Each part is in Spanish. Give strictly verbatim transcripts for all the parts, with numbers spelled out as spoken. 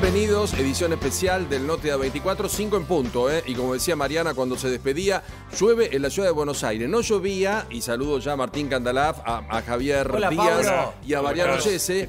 Bienvenidos, edición especial del Note de A veinticuatro, cinco en punto, ¿eh? Y como decía Mariana cuando se despedía, llueve en la ciudad de Buenos Aires. No llovía, y saludo ya a Martín Candalaf, a, a Javier Hola, Díaz Pablo. y a Mariano Sese.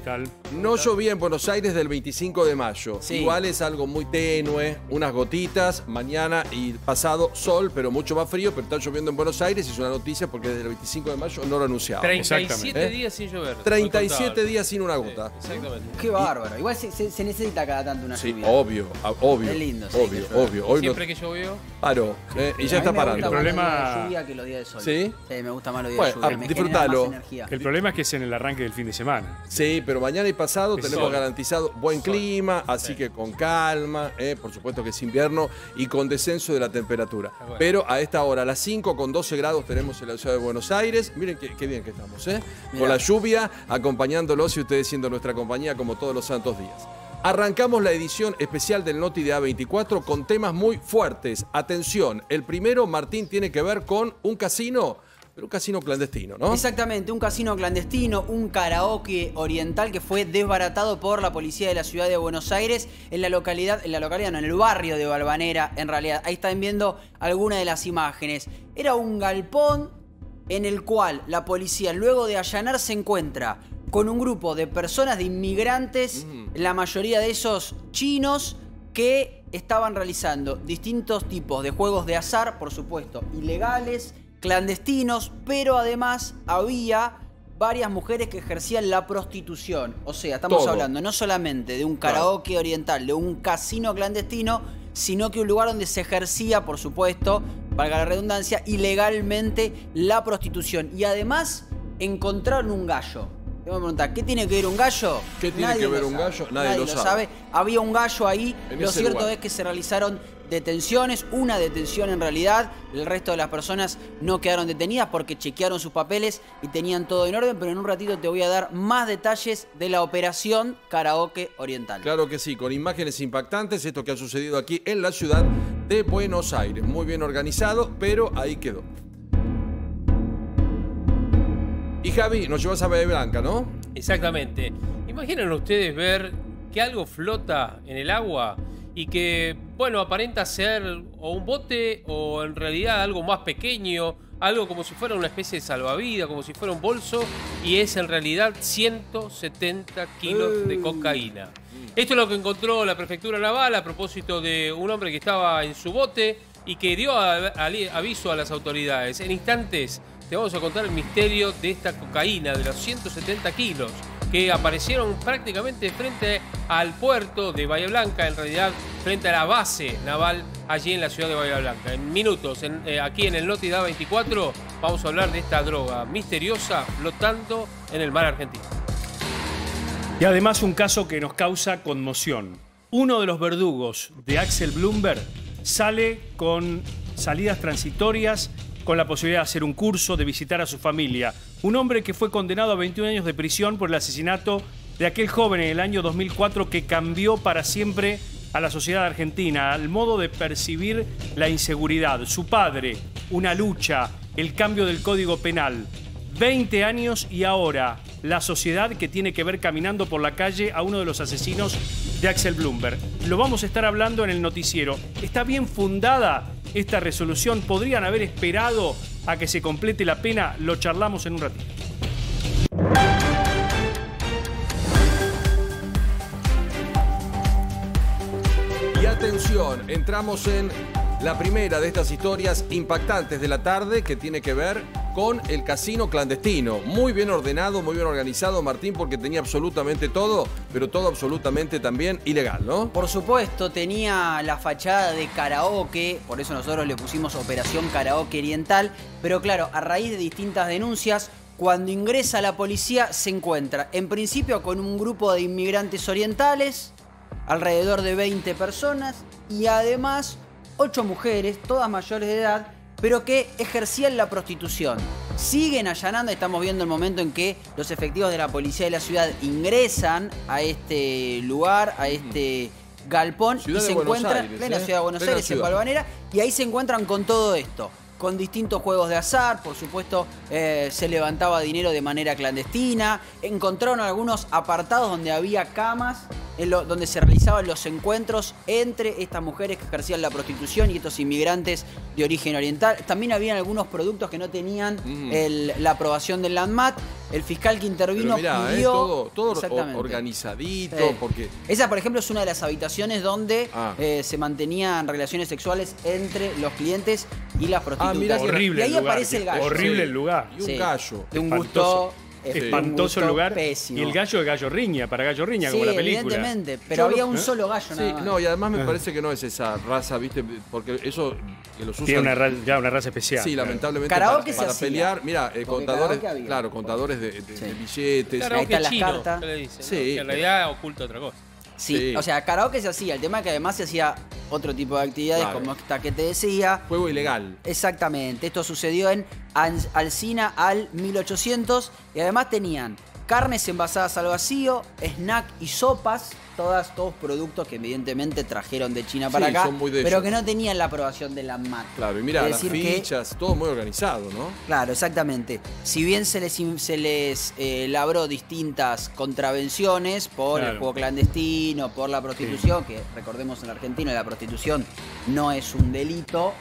No llovía en Buenos Aires del veinticinco de mayo. Sí. Igual es algo muy tenue, unas gotitas, mañana y pasado sol, pero mucho más frío, pero está lloviendo en Buenos Aires y es una noticia porque desde el veinticinco de mayo no lo anunciaba. treinta y siete ¿Eh? días sin llover. treinta y siete días sin una gota. Sí, exactamente. Qué bárbaro. Igual se, se, se necesita cada tanto una sí, lluvia. Obvio, obvio. Es lindo. Sí, obvio, obvio. Hoy Siempre no... que llovió. Paró. Eh, y ya está parando. El problema... lluvia que los días de sol. ¿Sí? Sí, me gusta más los días bueno, de lluvia. Me disfrutalo. El problema es que es en el arranque del fin de semana. Sí, pero mañana y pasado tenemos sol. garantizado buen sol. clima, así sí. que con calma, eh, por supuesto que es invierno y con descenso de la temperatura. Ah, bueno. Pero a esta hora, a las cinco con doce grados tenemos en la ciudad de Buenos Aires. Miren qué, qué bien que estamos, ¿eh? Mirá. Con la lluvia, acompañándolos y ustedes siendo nuestra compañía como todos los santos días. Arrancamos la edición especial del Noti de A veinticuatro con temas muy fuertes. Atención, el primero, Martín, tiene que ver con un casino... Pero un casino clandestino, ¿no? Exactamente, un casino clandestino, un karaoke oriental que fue desbaratado por la policía de la ciudad de Buenos Aires en la localidad, en la localidad, no, en el barrio de Balvanera, en realidad. Ahí están viendo algunas de las imágenes. Era un galpón en el cual la policía, luego de allanar, se encuentra con un grupo de personas, de inmigrantes, mm. la mayoría de esos chinos, que estaban realizando distintos tipos de juegos de azar, por supuesto, ilegales, clandestinos, pero además había varias mujeres que ejercían la prostitución. O sea, estamos Todo. hablando no solamente de un karaoke claro. oriental, de un casino clandestino, sino que un lugar donde se ejercía, por supuesto, valga la redundancia, ilegalmente la prostitución. Y además encontraron un gallo. Te voy a preguntar, ¿qué tiene que ver un gallo? ¿Qué tiene Nadie que ver un sabe. gallo? Nadie, Nadie lo, sabe. lo sabe. Había un gallo ahí. En lo cierto lugar. es que se realizaron detenciones, una detención en realidad. El resto de las personas no quedaron detenidas porque chequearon sus papeles y tenían todo en orden, pero en un ratito te voy a dar más detalles de la operación Karaoke Oriental. Claro que sí, con imágenes impactantes, esto que ha sucedido aquí en la ciudad de Buenos Aires. Muy bien organizado, pero ahí quedó. Y Javi, nos llevas a Bahía Blanca, ¿no? Exactamente. Imaginen ustedes ver que algo flota en el agua y que, bueno, aparenta ser o un bote o en realidad algo más pequeño, algo como si fuera una especie de salvavidas, como si fuera un bolso, y es en realidad ciento setenta kilos de cocaína. Esto es lo que encontró la prefectura naval a propósito de un hombre que estaba en su bote y que dio a, a, aviso a las autoridades. En instantes te vamos a contar el misterio de esta cocaína, de los ciento setenta kilos. Que aparecieron prácticamente frente al puerto de Bahía Blanca, en realidad frente a la base naval allí en la ciudad de Bahía Blanca. En minutos, en, eh, aquí en el Noti de A veinticuatro, vamos a hablar de esta droga misteriosa flotando en el mar argentino. Y además un caso que nos causa conmoción. Uno de los verdugos de Axel Blumberg sale con salidas transitorias, con la posibilidad de hacer un curso, de visitar a su familia. Un hombre que fue condenado a veintiún años de prisión por el asesinato de aquel joven en el año dos mil cuatro que cambió para siempre a la sociedad argentina, al modo de percibir la inseguridad. Su padre, una lucha, el cambio del Código Penal. veinte años y ahora la sociedad que tiene que ver caminando por la calle a uno de los asesinos de Axel Blumberg. Lo vamos a estar hablando en el noticiero. ¿Está bien fundada esta resolución? ¿Podrían haber esperado a que se complete la pena? Lo charlamos en un ratito. Y atención, entramos en la primera de estas historias impactantes de la tarde que tiene que ver con el casino clandestino. Muy bien ordenado, muy bien organizado, Martín, porque tenía absolutamente todo, pero todo absolutamente también ilegal, ¿no? Por supuesto, tenía la fachada de karaoke, por eso nosotros le pusimos Operación Karaoke Oriental, pero claro, a raíz de distintas denuncias, cuando ingresa la policía se encuentra, en principio, con un grupo de inmigrantes orientales, alrededor de veinte personas, y además ocho mujeres, todas mayores de edad, pero que ejercían la prostitución. Siguen allanando, estamos viendo el momento en que los efectivos de la policía de la ciudad ingresan a este lugar, a este galpón, ciudad y se encuentran en la ciudad de Buenos Aires, en Balvanera, y ahí se encuentran con todo esto, con distintos juegos de azar, por supuesto, eh, se levantaba dinero de manera clandestina, encontraron algunos apartados donde había camas es lo, donde se realizaban los encuentros entre estas mujeres que ejercían la prostitución y estos inmigrantes de origen oriental. También habían algunos productos que no tenían mm. el, la aprobación del Landmat. El fiscal que intervino mirá, pidió... Eh, todo todo organizadito, eh. porque... Esa, por ejemplo, es una de las habitaciones donde ah. eh, se mantenían relaciones sexuales entre los clientes y las prostitutas. Ah, mirá, horrible y ahí el lugar, aparece el gallo. Horrible sí. el lugar. Y un sí. gallo. De un gusto... Espantoso el lugar. Pésimo. Y el gallo de gallo riña, para gallo riña, sí, como la película. Evidentemente, pero yo había lo, un ¿eh? solo gallo, nada más. Sí, no, y además me parece que no es esa raza, ¿viste? Porque eso que los usan. Tiene una raza, ya una raza especial. Sí, claro. Lamentablemente. Para, se para pelear, mira, eh, contadores. Claro, contadores de, de, sí. de billetes. Ahí están las cartas. Que le dicen, sí. ¿no? Que en realidad oculta otra cosa. Sí, sí, o sea, karaoke se hacía. El tema es que además se hacía otro tipo de actividades claro. como esta que te decía. Juego ilegal. Exactamente. Esto sucedió en Alsina al mil ochocientos. Y además tenían carnes envasadas al vacío, snack y sopas. Todas, todos productos que evidentemente trajeron de China para sí, acá. Son muy de pero ellos. Que no tenían la aprobación de la M A T. Claro, y mira, las fichas, que... todo muy organizado, ¿no? Claro, exactamente. Si bien se les, se les eh, labró distintas contravenciones por claro. el juego clandestino, por la prostitución, sí. que recordemos en la Argentina la prostitución no es un delito,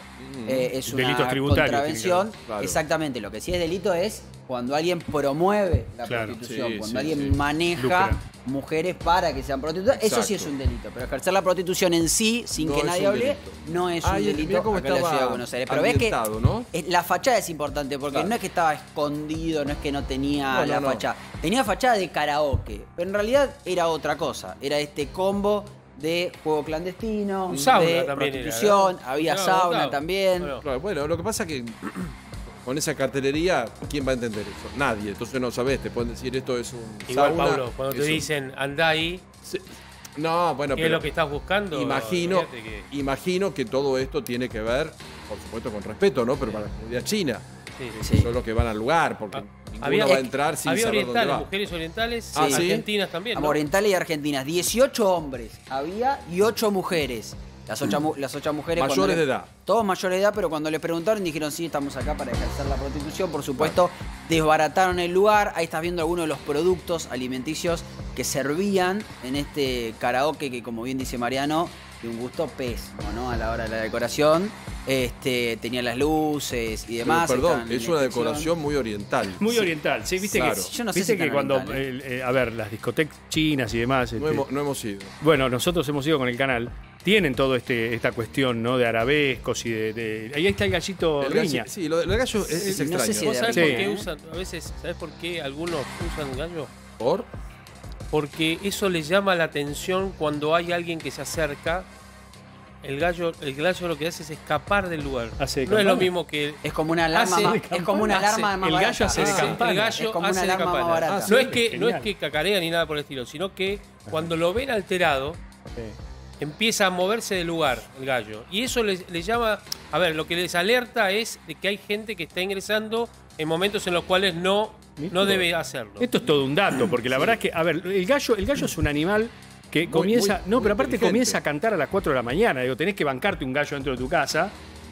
mm. eh, es Delitos una contravención. Claro. Exactamente, lo que sí es delito es cuando alguien promueve la claro, prostitución, sí, cuando sí, alguien sí. maneja Lucra. mujeres para que sean prostitutas. Exacto. Eso sí es un delito, pero ejercer la prostitución en sí, sin no que nadie hable, no es Ay, un delito acá en la Ciudad de Buenos Aires. Pero ves que ¿no? la fachada es importante, porque claro. no es que estaba escondido, no es que no tenía no, la no, fachada. No. Tenía fachada de karaoke, pero en realidad era otra cosa. Era este combo de juego clandestino, un sauna de prostitución, era, había no, sauna no, también. Bueno. bueno, lo que pasa es que... Con esa cartelería, ¿quién va a entender eso? Nadie. Entonces no sabés, te pueden decir esto es un Igual, sauna, Pablo, cuando te un... dicen andá ahí, sí. no, bueno, ¿qué pero es lo que estás buscando? Imagino que... imagino que todo esto tiene que ver, por supuesto con respeto, ¿no? Pero sí. para la comunidad china. Sí, sí. Son los que van al lugar, porque... Ah. Había, va a entrar sin había orientales, va. mujeres orientales, ah, y ¿sí? argentinas también, ¿no? Orientales y argentinas. dieciocho hombres había y ocho mujeres. Las ocho, las ocho mujeres... Mayores de edad. Todos mayores de edad, pero cuando le preguntaron dijeron sí, estamos acá para ejercer la prostitución. Por supuesto, bueno. desbarataron el lugar. Ahí estás viendo algunos de los productos alimenticios que servían en este karaoke que, como bien dice Mariano, de un gusto pésimo, ¿no? A la hora de la decoración. Este, tenía las luces y demás. Pero perdón, es una decoración muy oriental. Muy oriental, sí, viste claro. que, yo no sé viste si que cuando, eh, eh, a ver, las discotecas chinas y demás... Este, no, hemos, no hemos ido. Bueno, nosotros hemos ido con el canal. Tienen toda este, esta cuestión, ¿no? De arabescos y de... de... Ahí está el gallito el riña. Gallo, sí, lo del gallo es, es extraño. No sé si ¿Vos sabés por qué usan, a veces, ¿sabés por qué algunos usan gallo? ¿Por? Porque eso les llama la atención cuando hay alguien que se acerca. El gallo, el gallo lo que hace es escapar del lugar. Hace de no campana. Es lo mismo que... Es como una alarma hace, más, es como una alarma hace, más barata. El gallo hace de campana. El gallo es como hace una alarma de campana. Más ah, sí, no, es que, no es que cacarean ni nada por el estilo, sino que cuando lo ven alterado, okay. empieza a moverse del lugar el gallo. Y eso les, les llama... A ver, lo que les alerta es de que hay gente que está ingresando en momentos en los cuales no, no debe hacerlo. Esto es todo un dato, porque la sí. verdad es que... A ver, el gallo, el gallo es un animal... Que comienza, muy, muy, no, pero aparte comienza a cantar a las cuatro de la mañana. Digo, tenés que bancarte un gallo dentro de tu casa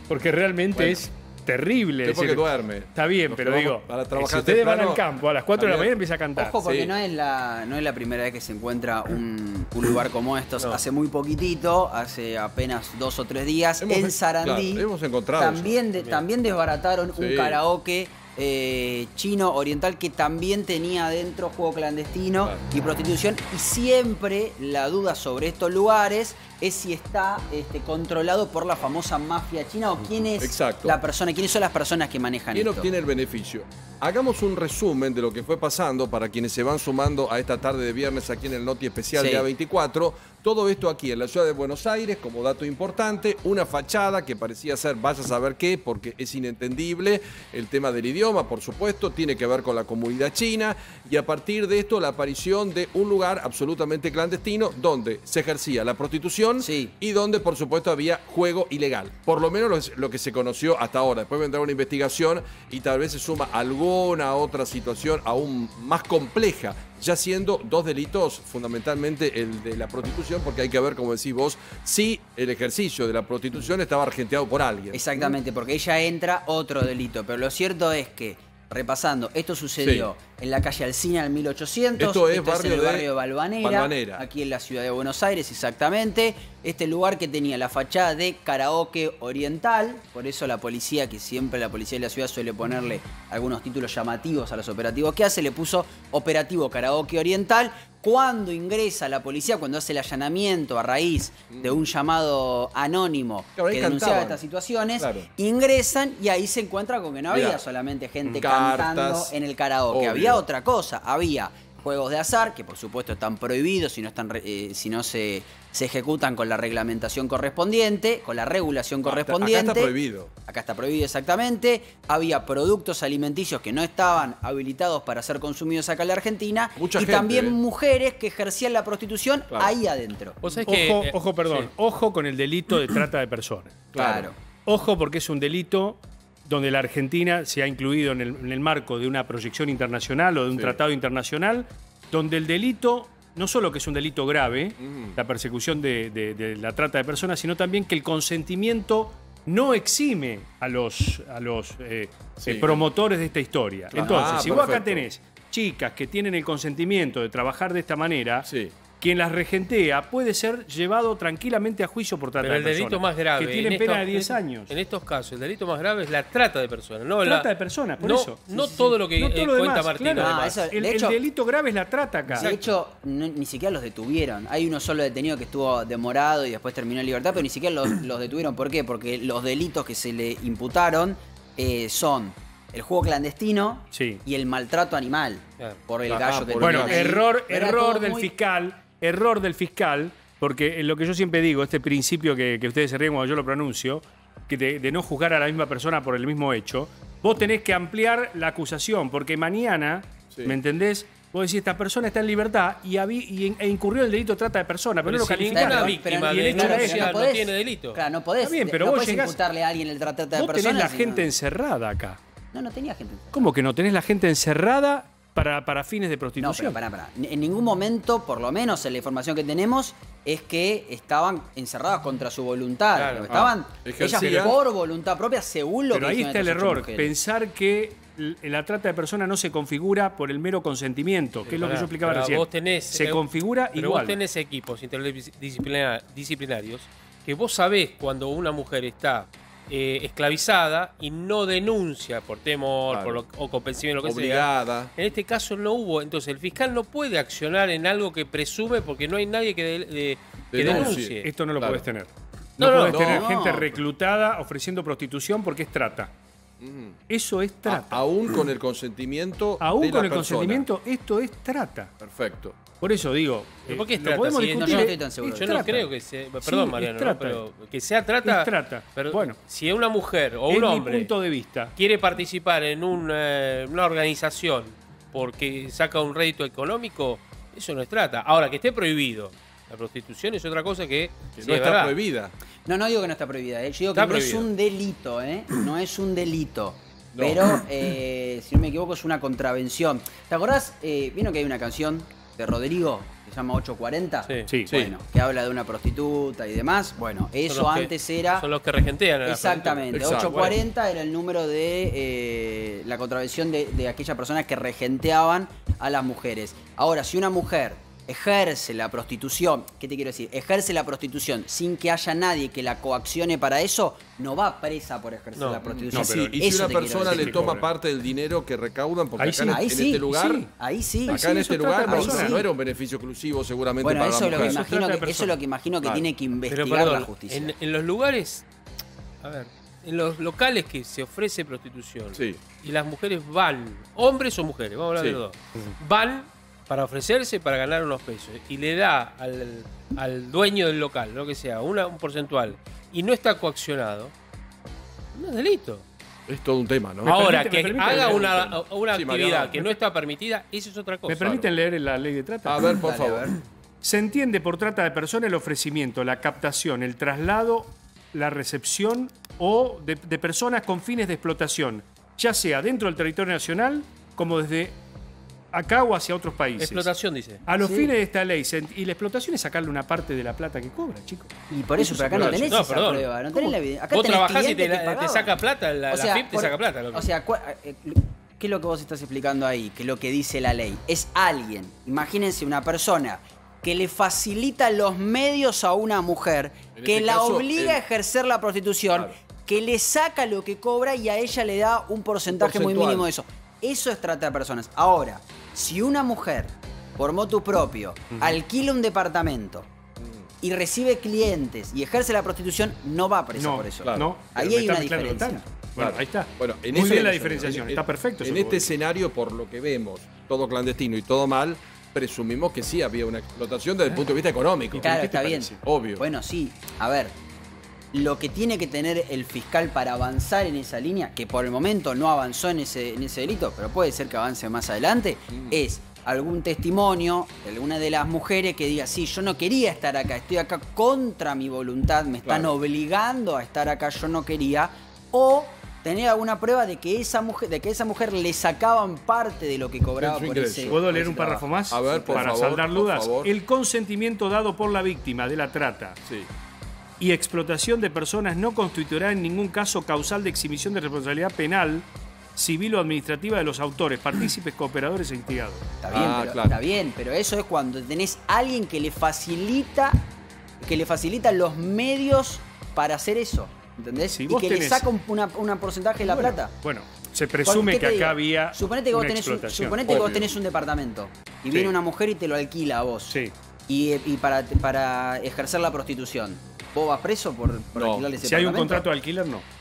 porque realmente bueno, es terrible. Es porque duerme. Está bien, Nos pero digo, para trabajar si ustedes temprano, van al campo a las cuatro de la mañana empieza a cantar. Ojo, porque sí. no, es la, no es la primera vez que se encuentra un, un lugar como estos. No. Hace muy poquitito, hace apenas dos o tres días, hemos, en Sarandí, claro, hemos encontrado también, de, también desbarataron sí. un karaoke Eh, chino oriental que también tenía adentro juego clandestino claro. y prostitución. Y siempre la duda sobre estos lugares es si está este, controlado por la famosa mafia china o quién es Exacto. la persona, quiénes son las personas que manejan ¿Quién esto? obtiene el beneficio? Hagamos un resumen de lo que fue pasando para quienes se van sumando a esta tarde de viernes aquí en el Noti Especial sí. de A veinticuatro. Todo esto aquí en la ciudad de Buenos Aires, como dato importante, una fachada que parecía ser vaya a saber qué, porque es inentendible el tema del idioma. Por supuesto, tiene que ver con la comunidad china y a partir de esto la aparición de un lugar absolutamente clandestino donde se ejercía la prostitución sí. y donde por supuesto había juego ilegal. Por lo menos lo que se conoció hasta ahora. Después vendrá una investigación y tal vez se suma alguna otra situación aún más compleja. Ya siendo dos delitos, fundamentalmente el de la prostitución, porque hay que ver, como decís vos, si el ejercicio de la prostitución estaba argenteado por alguien. Exactamente, porque ella entra otro delito, pero lo cierto es que repasando, esto sucedió sí. en la calle Alsina del mil ochocientos, esto es, esto barrio, es el barrio de, de Balvanera, Balvanera, aquí en la ciudad de Buenos Aires, exactamente. Este lugar que tenía la fachada de karaoke oriental, por eso la policía, que siempre la policía de la ciudad suele ponerle algunos títulos llamativos a los operativos que hace, le puso operativo karaoke oriental. Cuando ingresa la policía, cuando hace el allanamiento a raíz de un llamado anónimo claro, que denunciaba cantaban. estas situaciones, claro. ingresan y ahí se encuentra con que no había Mirá, solamente gente cartas, cantando en el karaoke. Obvio. Había otra cosa, había juegos de azar, que por supuesto están prohibidos si no, están, eh, si no se, se ejecutan con la reglamentación correspondiente, con la regulación correspondiente. Acá está prohibido. Acá está prohibido, exactamente. Había productos alimenticios que no estaban habilitados para ser consumidos acá en la Argentina. Mucha y gente, también eh. mujeres que ejercían la prostitución claro. ahí adentro. ¿Vos sabés que, ojo, eh, ojo, perdón. Sí. Ojo con el delito de trata de personas. Claro. claro. Ojo porque es un delito donde la Argentina se ha incluido en el, en el marco de una proyección internacional o de un sí. tratado internacional, donde el delito... No solo que es un delito grave, mm. la persecución de, de, de la trata de personas, sino también que el consentimiento no exime a los, a los eh, sí. eh, promotores de esta historia. Claro. Entonces, ah, si perfecto. vos acá tenés chicas que tienen el consentimiento de trabajar de esta manera, sí. quien las regentea puede ser llevado tranquilamente a juicio por trata Pero de personas. El delito más grave... Que tienen pena de diez años. En estos casos, el delito más grave es la trata de personas. No trata la, de personas, por no, eso. No sí, todo sí. lo que no todo eh, lo cuenta demás, Martín. Claro. No, eso, el, de hecho, el delito grave es la trata acá. De hecho, no, ni siquiera los detuvieron. Hay uno solo detenido que estuvo demorado y después terminó en libertad, pero ni siquiera los, los detuvieron. ¿Por qué? Porque los delitos que se le imputaron eh, son... el juego clandestino sí. y el maltrato animal claro. por el gallo ah, que Bueno, error, error del muy... fiscal, error del fiscal, porque lo que yo siempre digo, este principio que, que ustedes se ríen cuando yo lo pronuncio, que de, de no juzgar a la misma persona por el mismo hecho, vos tenés que ampliar la acusación, porque mañana, sí. ¿me entendés? Vos decís, esta persona está en libertad y, habí, y e incurrió el delito de trata de persona, pero, pero no lo calificaron. Claro, víctima y el hecho claro, de ella no, no tiene delito. Claro, no podés, bien, pero no vos podés llegás, imputarle a alguien el trata de personas. Vos tenés la sino... gente encerrada acá. No, no tenía gente encerrada. ¿Cómo que no? ¿Tenés la gente encerrada para, para fines de prostitución? No, pero pará, pará. En ningún momento, por lo menos en la información que tenemos, es que estaban encerradas contra su voluntad. Claro, estaban ah, ellas por voluntad propia, según lo pero que... Pero ahí está el error. Pensar que la trata de personas no se configura por el mero consentimiento, que sí, es lo para, que yo explicaba recién. Vos tenés, se eh, configura pero igual. Vos tenés equipos interdisciplinar, disciplinarios que vos sabés cuando una mujer está... Eh, esclavizada y no denuncia por temor claro. por lo, o comprensión, lo que Obligada. sea. En este caso no hubo. Entonces el fiscal no puede accionar en algo que presume porque no hay nadie que, de, de, que denuncie. Esto no lo claro. podés tener. No, no, no podés no, tener no. gente reclutada ofreciendo prostitución porque es trata. Mm. Eso es trata. A, aún con el consentimiento Aún de con la el persona. consentimiento, esto es trata. Perfecto. Por eso digo, eh, ¿por qué es trata? Podemos si discutir, no, yo no estoy tan seguro. Yo trata. no creo que sea, perdón sí, Mariano, trata, no, pero que sea trata, trata. Pero bueno, si una mujer o un hombre punto de vista. quiere participar en un, eh, una organización porque saca un rédito económico, eso no es trata. Ahora, que esté prohibido, la prostitución es otra cosa que, que sí, no está verdad. prohibida. No, no digo que no está prohibida, eh. yo digo está que prohibido. no es un delito, ¿eh? no es un delito. No. Pero, eh, si no me equivoco, es una contravención. ¿Te acordás? Eh, ¿Vieron que hay una canción de Rodrigo, que se llama ocho cuarenta, sí, bueno, sí. que habla de una prostituta y demás? Bueno, eso antes que, era... Son los que regentean a la Exactamente, Exacto, ocho cuarenta bueno. era el número de eh, la contravención de, de aquellas personas que regenteaban a las mujeres. Ahora, si una mujer ejerce la prostitución, ¿qué te quiero decir? Ejerce la prostitución sin que haya nadie que la coaccione para eso, no va presa por ejercer no, la prostitución. No, pero, sí, y si una persona le toma parte del dinero que recaudan, porque ahí acá sí, en, ahí en sí, este lugar, sí, ahí sí, acá sí, en este lugar no, sí. no era un beneficio exclusivo seguramente bueno, para eso la mujer. Lo que imagino que, eso es lo que imagino que vale. tiene que investigar pero, perdón, la justicia. En, en los lugares, a ver, en los locales que se ofrece prostitución sí. y las mujeres van, hombres o mujeres, vamos a hablar sí. de los dos, van para ofrecerse, para ganar unos pesos, y le da al, al dueño del local, lo que sea, una, un porcentual, y no está coaccionado, no es delito. Es todo un tema, ¿no? Ahora, permite, que haga una, una sí, actividad Mariano, que no está permitida, eso es otra cosa. ¿Me permiten claro. leer la ley de trata? A ver, por Dale, favor. Ver. Se entiende por trata de persona el ofrecimiento, la captación, el traslado, la recepción o de, de personas con fines de explotación, ya sea dentro del territorio nacional como desde... acá o hacia otros países. Explotación, dice. A los sí. fines de esta ley. Y la explotación es sacarle una parte de la plata que cobra, chicos. Y por eso, pero acá no tenés no, esa perdón. prueba. No tenés la evidencia. Acá vos tenés trabajás y te, te, te saca plata, la, o sea, la F I P te por, saca plata. Loco. O sea, ¿qué es lo que vos estás explicando ahí? Que lo que dice la ley es alguien, imagínense una persona que le facilita los medios a una mujer, en que este la caso, obliga el... a ejercer la prostitución, claro, que le saca lo que cobra y a ella le da un porcentaje muy mínimo de eso. Eso es trata de personas. Ahora, si una mujer, por motu propio, uh-huh, alquila un departamento y recibe clientes y ejerce la prostitución, no va a presa no, por eso. Claro, no, ahí hay una diferencia. Claro, bueno, ahí está. Bueno, en muy bien la diferenciación, en, está perfecto. En este escenario, por lo que vemos, todo clandestino y todo mal, presumimos que sí había una explotación desde el punto de vista económico. Claro, está bien. Obvio. Bueno, sí, a ver, lo que tiene que tener el fiscal para avanzar en esa línea, que por el momento no avanzó en ese, en ese delito, pero puede ser que avance más adelante, mm. es algún testimonio de alguna de las mujeres que diga, sí, yo no quería estar acá, estoy acá contra mi voluntad, me están claro. obligando a estar acá, yo no quería, o tener alguna prueba de que esa mujer, de que esa mujer le sacaban parte de lo que cobraba por ese... ¿Puedo leer un párrafo más? A ver, por para saldar dudas. El consentimiento dado por la víctima de la trata sí. y explotación de personas no constituirá en ningún caso causal de exhibición de responsabilidad penal, civil o administrativa de los autores, partícipes, cooperadores e instigadores. Está bien, ah, pero, claro. está bien, pero eso es cuando tenés alguien que le facilita, que le facilita los medios para hacer eso, ¿entendés? Si y que tenés... le saca un una, una porcentaje de la bueno, plata. Bueno, se presume que acá digo? había Suponete que, vos tenés, un, suponete que vos tenés un departamento y sí. viene una mujer y te lo alquila a vos sí. y, y para, para ejercer la prostitución. ¿Vos vas preso por, por no. alquilarle ese departamento? Si hay un contrato de alquiler, no.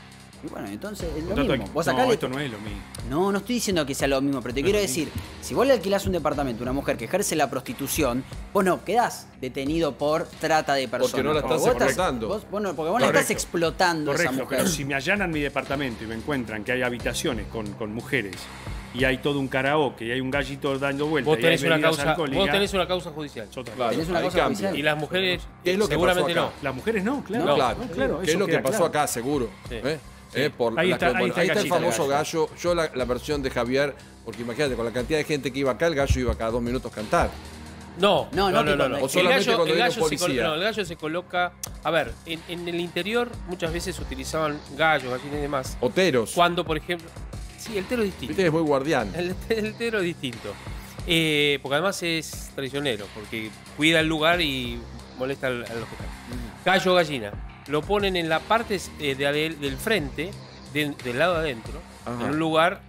Y bueno, entonces es lo mismo. Vos no, le... esto no es lo mismo. No, no estoy diciendo que sea lo mismo, pero te no quiero decir, si vos le alquilás un departamento a una mujer que ejerce la prostitución, vos no quedás detenido por trata de personas. Porque no la estás vos explotando. Estás, vos, vos no, porque vos Correcto. la estás explotando Correcto, a esa mujer. Pero si me allanan mi departamento y me encuentran que hay habitaciones con, con mujeres y hay todo un karaoke y hay un gallito dando vueltas, vos tenés una causa alcohólicas. Vos tenés una causa judicial. Claro, tenés una causa judicial. Y las mujeres ¿Qué es lo que seguramente no. Las mujeres no, claro. No, claro. No, claro ¿Qué es lo que pasó claro. acá, seguro? Sí. ¿Eh? Eh, por ahí, está, que, bueno, ahí, está ahí está el famoso gallo, gallo. Yo la, la versión de Javier, porque imagínate, con la cantidad de gente que iba acá, el gallo iba cada dos minutos a cantar. No, no, no, no, no, no. O solamente el gallo, cuando el gallo policía. Se, no, el gallo se coloca... A ver, en, en el interior muchas veces utilizaban gallos, gallinas y demás. Oteros. Cuando, por ejemplo... Sí, el tero es distinto. Viste, es muy guardián. El, el tero es distinto. Eh, porque además es traicionero, porque cuida el lugar y molesta a los que están. Gallo, gallina. Lo ponen en la parte eh, de, de, del frente, de, del lado adentro, Ajá. en un lugar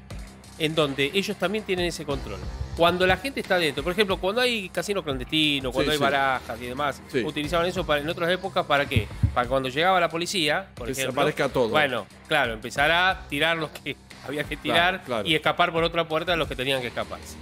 en donde ellos también tienen ese control. Cuando la gente está adentro, por ejemplo, cuando hay casinos clandestinos, cuando sí, hay sí. barajas y demás, sí. utilizaban eso para, en otras épocas, ¿para qué? Para cuando llegaba la policía, por que ejemplo, se aparezca todo. Bueno, claro, empezar a tirar los que había que tirar claro, claro. y escapar por otra puerta los que tenían que escaparse.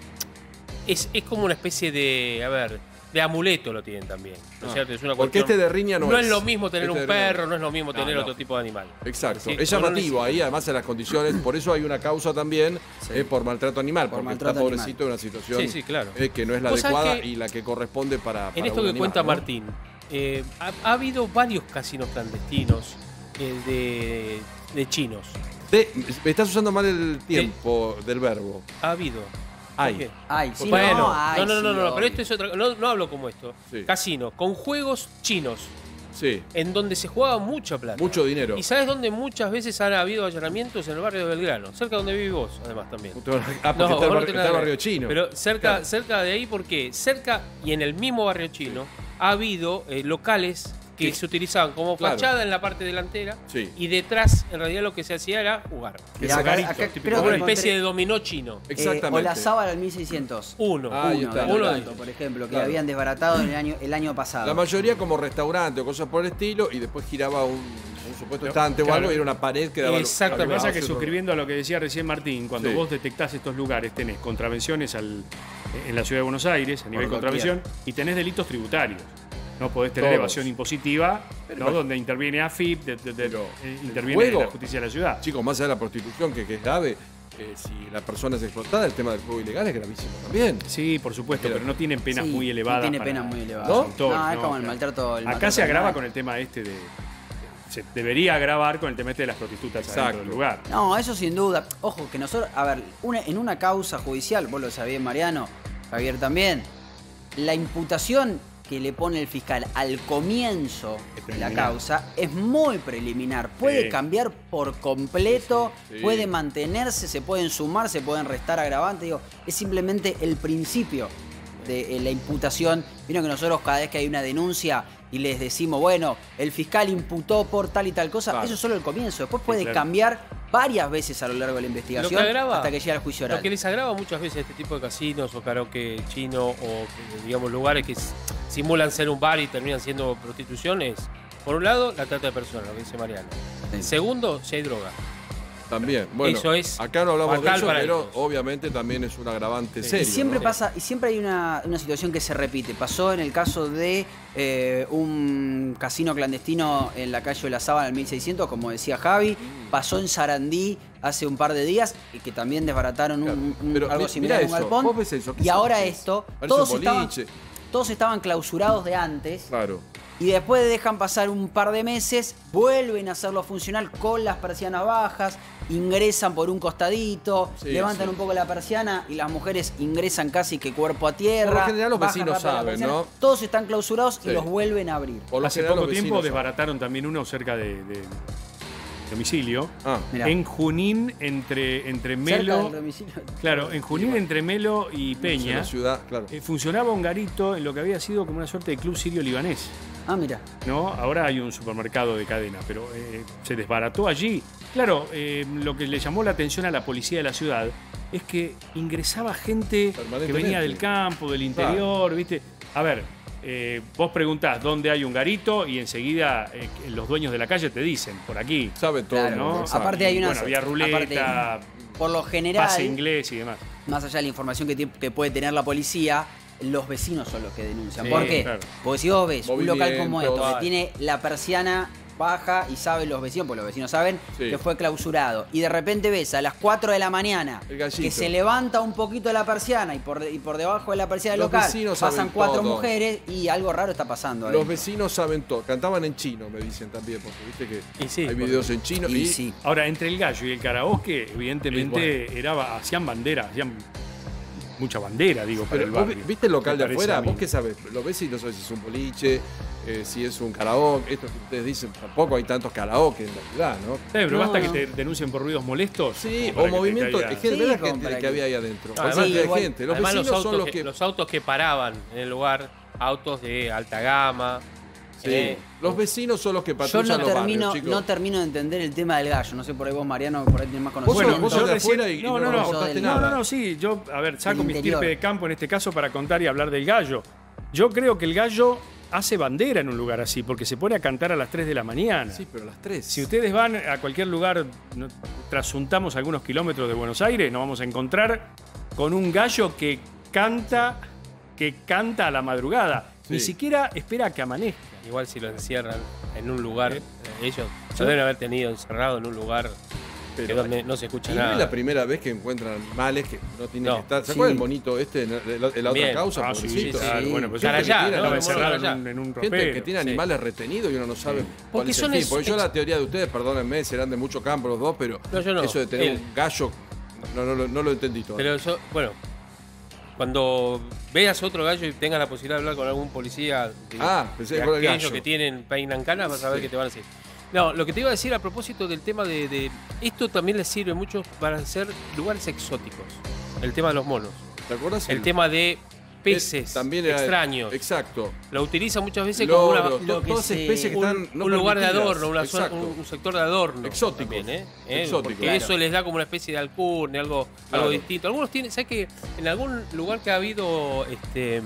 Es, es como una especie de, a ver, de amuleto lo tienen también, ¿no es cierto? Es una cuestión, porque este de riña no, no es. No es lo mismo tener este un perro, no es lo mismo no, tener no. otro tipo de animal. Exacto. Es, es llamativo no ahí, además en las condiciones, por eso hay una causa también sí. eh, por maltrato animal, por porque maltrato está pobrecito en una situación sí, sí, claro. eh, que no es la adecuada y la que corresponde para, para en esto que animal, cuenta ¿no? Martín, eh, ha, ha habido varios casinos clandestinos eh, de, de chinos. De, estás usando mal el tiempo de, del verbo. Ha habido. Ay. Ay, sí, bueno, no, ay, no, no, no, sí, no, no pero esto es otra, no, no hablo como esto. Sí. Casino, con juegos chinos. Sí. En donde se jugaba mucha plata. Mucho dinero. ¿Y sabes dónde muchas veces han habido allanamientos? En el barrio de Belgrano, cerca donde vivís vos, además también. Ah, porque no, está, el barrio, está el barrio chino. Pero cerca, claro. cerca de ahí, porque cerca y en el mismo barrio chino sí. ha habido eh, locales que sí. se utilizaban como claro. fachada en la parte delantera sí. y detrás, en realidad, lo que se hacía era jugar. Mirá, acá, garito, acá, típico, como una especie de dominó chino. Exactamente. Eh, Olazábal al mil seiscientos. Uno. Ah, uno, uno, uno alto, por ejemplo, que claro. habían desbaratado en el, año, el año pasado. La mayoría como restaurante o cosas por el estilo, y después giraba un, un supuesto estante claro. o algo, y era una pared que daba... Exacto. Lo que pasa es que, suscribiendo a lo que decía recién Martín, cuando sí. vos detectás estos lugares, tenés contravenciones al, en la Ciudad de Buenos Aires, a nivel por contravención, cualquier. y tenés delitos tributarios. No podés tener Todos. evasión impositiva, ¿no? Donde interviene A F I P, de, de, de, de, interviene la justicia de la ciudad. Chicos, más allá de la prostitución, que, que es grave, eh, si la persona es explotada, el tema del juego ilegal es gravísimo también. Sí, por supuesto, pero, pero no tienen penas sí, muy elevadas. No tiene penas muy elevadas. ¿No? Autores, no, es no, como el maltrato. El acá maltrato se agrava con el tema este de... Se debería agravar con el tema este de las prostitutas adentro del lugar. No, eso sin duda. Ojo, que nosotros... A ver, una, en una causa judicial, vos lo sabés, Mariano, Javier también, la imputación... que le pone el fiscal al comienzo de la causa es muy preliminar. Puede sí. cambiar por completo, sí. puede mantenerse, se pueden sumar, se pueden restar agravantes. Digo, es simplemente el principio de la imputación. Vieron que nosotros cada vez que hay una denuncia y les decimos, bueno, el fiscal imputó por tal y tal cosa, claro. eso es solo el comienzo. Después puede sí, claro. cambiar varias veces a lo largo de la investigación que agrava, hasta que llega al juicio oral. Lo que les agrava muchas veces este tipo de casinos o karaoke chino o, digamos, lugares que simulan ser un bar y terminan siendo prostituciones. Por un lado, la trata de personas, lo que dice Mariano. Sí. Segundo, si hay droga. También, bueno, eso es acá no hablamos de eso, pero obviamente también es un agravante sí. serio. Y siempre, ¿no? pasa, y siempre hay una, una situación que se repite. Pasó en el caso de eh, un casino clandestino en la calle Olazábal en el mil seiscientos, como decía Javi. Pasó en Sarandí hace un par de días, y que también desbarataron un, un, pero, algo similar en un galpón. ¿Vos ves eso? Y ahora esto, todos estaban, todos estaban clausurados de antes. Claro. Y después dejan pasar un par de meses, vuelven a hacerlo funcional con las persianas bajas, ingresan por un costadito, sí, levantan sí. un poco la persiana y las mujeres ingresan casi que cuerpo a tierra. Por lo general los vecinos saben, ¿no? Todos están clausurados sí. y los vuelven a abrir. Por lo Hace general, poco los tiempo desbarataron saben. también uno cerca de... de... domicilio, ah, en Junín entre, entre Melo, claro, en Junín entre Melo y Peña, la ciudad, claro. eh, funcionaba un garito en lo que había sido como una suerte de club sirio-libanés. Ah, mira. No, ahora hay un supermercado de cadena, pero eh, se desbarató allí. Claro, eh, lo que le llamó la atención a la policía de la ciudad es que ingresaba gente que venía del campo, del interior, claro. ¿viste? A ver, Eh, vos preguntás dónde hay un garito y enseguida eh, los dueños de la calle te dicen, por aquí. Sabe todo, claro, ¿no? Sabe. Aparte hay una... Bueno, había ruleta, aparte, por lo general, pase inglés y demás. Más allá de la información que, te, que puede tener la policía, los vecinos son los que denuncian. Sí, ¿por qué? Claro. Porque si vos ves Movilien, un local como esto, que tiene la persiana baja y saben los vecinos, porque los vecinos saben sí. que fue clausurado. Y de repente ves a las cuatro de la mañana que se levanta un poquito la persiana y por, y por debajo de la persiana los local pasan cuatro todo. mujeres y algo raro está pasando. Los ahí. vecinos saben todo. Cantaban en chino, me dicen también, porque viste que sí, hay videos en chino. Y, y sí. Ahora, entre el gallo y el karaoke, evidentemente bueno. era, hacían bandera, hacían... mucha bandera, digo, pero para el barrio. ¿Viste el local de afuera? ¿Vos qué sabés? Lo ves y no sabés si es un boliche, eh, si es un karaoke. Esto que ustedes dicen, tampoco hay tantos karaoke en la ciudad, ¿no? Sí, pero no, basta no. que te denuncien por ruidos molestos. Sí, o, o movimiento. Es que sí, la gente que, que había ahí adentro. No, además, sí, de igual, gente. Los además, vecinos los autos, son los que... los autos que paraban en el lugar, autos de alta gama. Sí. Eh, los vecinos son los que patrullan yo no los termino, barrios, no termino de entender el tema del gallo. No sé, por ahí vos, Mariano, por ahí tenés más conocimiento. Vos sos de afuera y no, no, no, no, del... nada. no, no, no, sí. Yo, a ver, saco mi estirpe de campo en este caso para contar y hablar del gallo. Yo creo que el gallo hace bandera en un lugar así, porque se pone a cantar a las tres de la mañana. Sí, pero a las tres. Si ustedes van a cualquier lugar, no, trasuntamos algunos kilómetros de Buenos Aires, nos vamos a encontrar con un gallo que canta, que canta a la madrugada. Sí. Ni siquiera espera a que amanezca. Igual si lo encierran en un lugar, ¿Eh? ellos ¿Sí? se deben haber tenido encerrado en un lugar pero que donde no se escucha nada. No es la primera vez que encuentran males que no tienen no. que estar. ¿Se acuerdan sí. el bonito este en la, en la otra causa? Ah, sí, sí, sí. Ah, bueno, pues allá, ¿no? ¿no? encerrado en, en un ropero. Gente que tiene animales sí. retenidos y uno no sabe sí. cuál es el tipo. Yo la teoría de ustedes, perdónenme, serán de mucho campo los dos, pero no, yo no. eso de tener el... un gallo, no, no, no, no lo entendí todo. Pero yo, bueno... Cuando veas otro gallo y tengas la posibilidad de hablar con algún policía de, ah, pensé de aquellos gallo. que tienen peinan canas, vas a ver sí. qué te van a decir. No, lo que te iba a decir a propósito del tema de, de... Esto también les sirve mucho para ser lugares exóticos. El tema de los monos. ¿Te acuerdas? El, el tema de peces es, también era, extraños. Exacto. Lo utilizan muchas veces lo, como una... Lo, lo todas que especies que están... Un, no un lugar de adorno, una zona, un, un sector de adorno. Exótico. También, ¿eh? Exótico. Porque claro. eso les da como una especie de alcurnia, algo, claro. algo distinto. Algunos tienen... ¿Sabes que en algún lugar que ha habido... este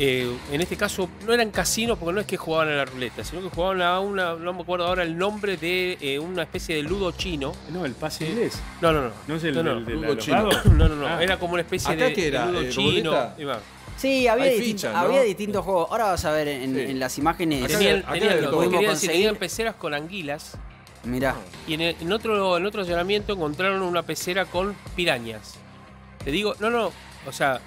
eh, en este caso, no eran casinos porque no es que jugaban a la ruleta, sino que jugaban a una... No me acuerdo ahora el nombre de eh, una especie de ludo chino. No, el pase eh, inglés. No, no, no. ¿No es el, no, no. el, el, el ludo chino? No, no, no. Ah. Era como una especie de, era, de ludo eh, chino. Y va. Sí, había, distin ficha, ¿no? había distintos juegos. Ahora vas a ver en, sí. en las imágenes. Tenían, acá, tenían, acá lo, lo querían decir, tenían peceras con anguilas. Mirá. Y en, el, en, otro, en otro allanamiento encontraron una pecera con pirañas. Te digo, no, no, o sea...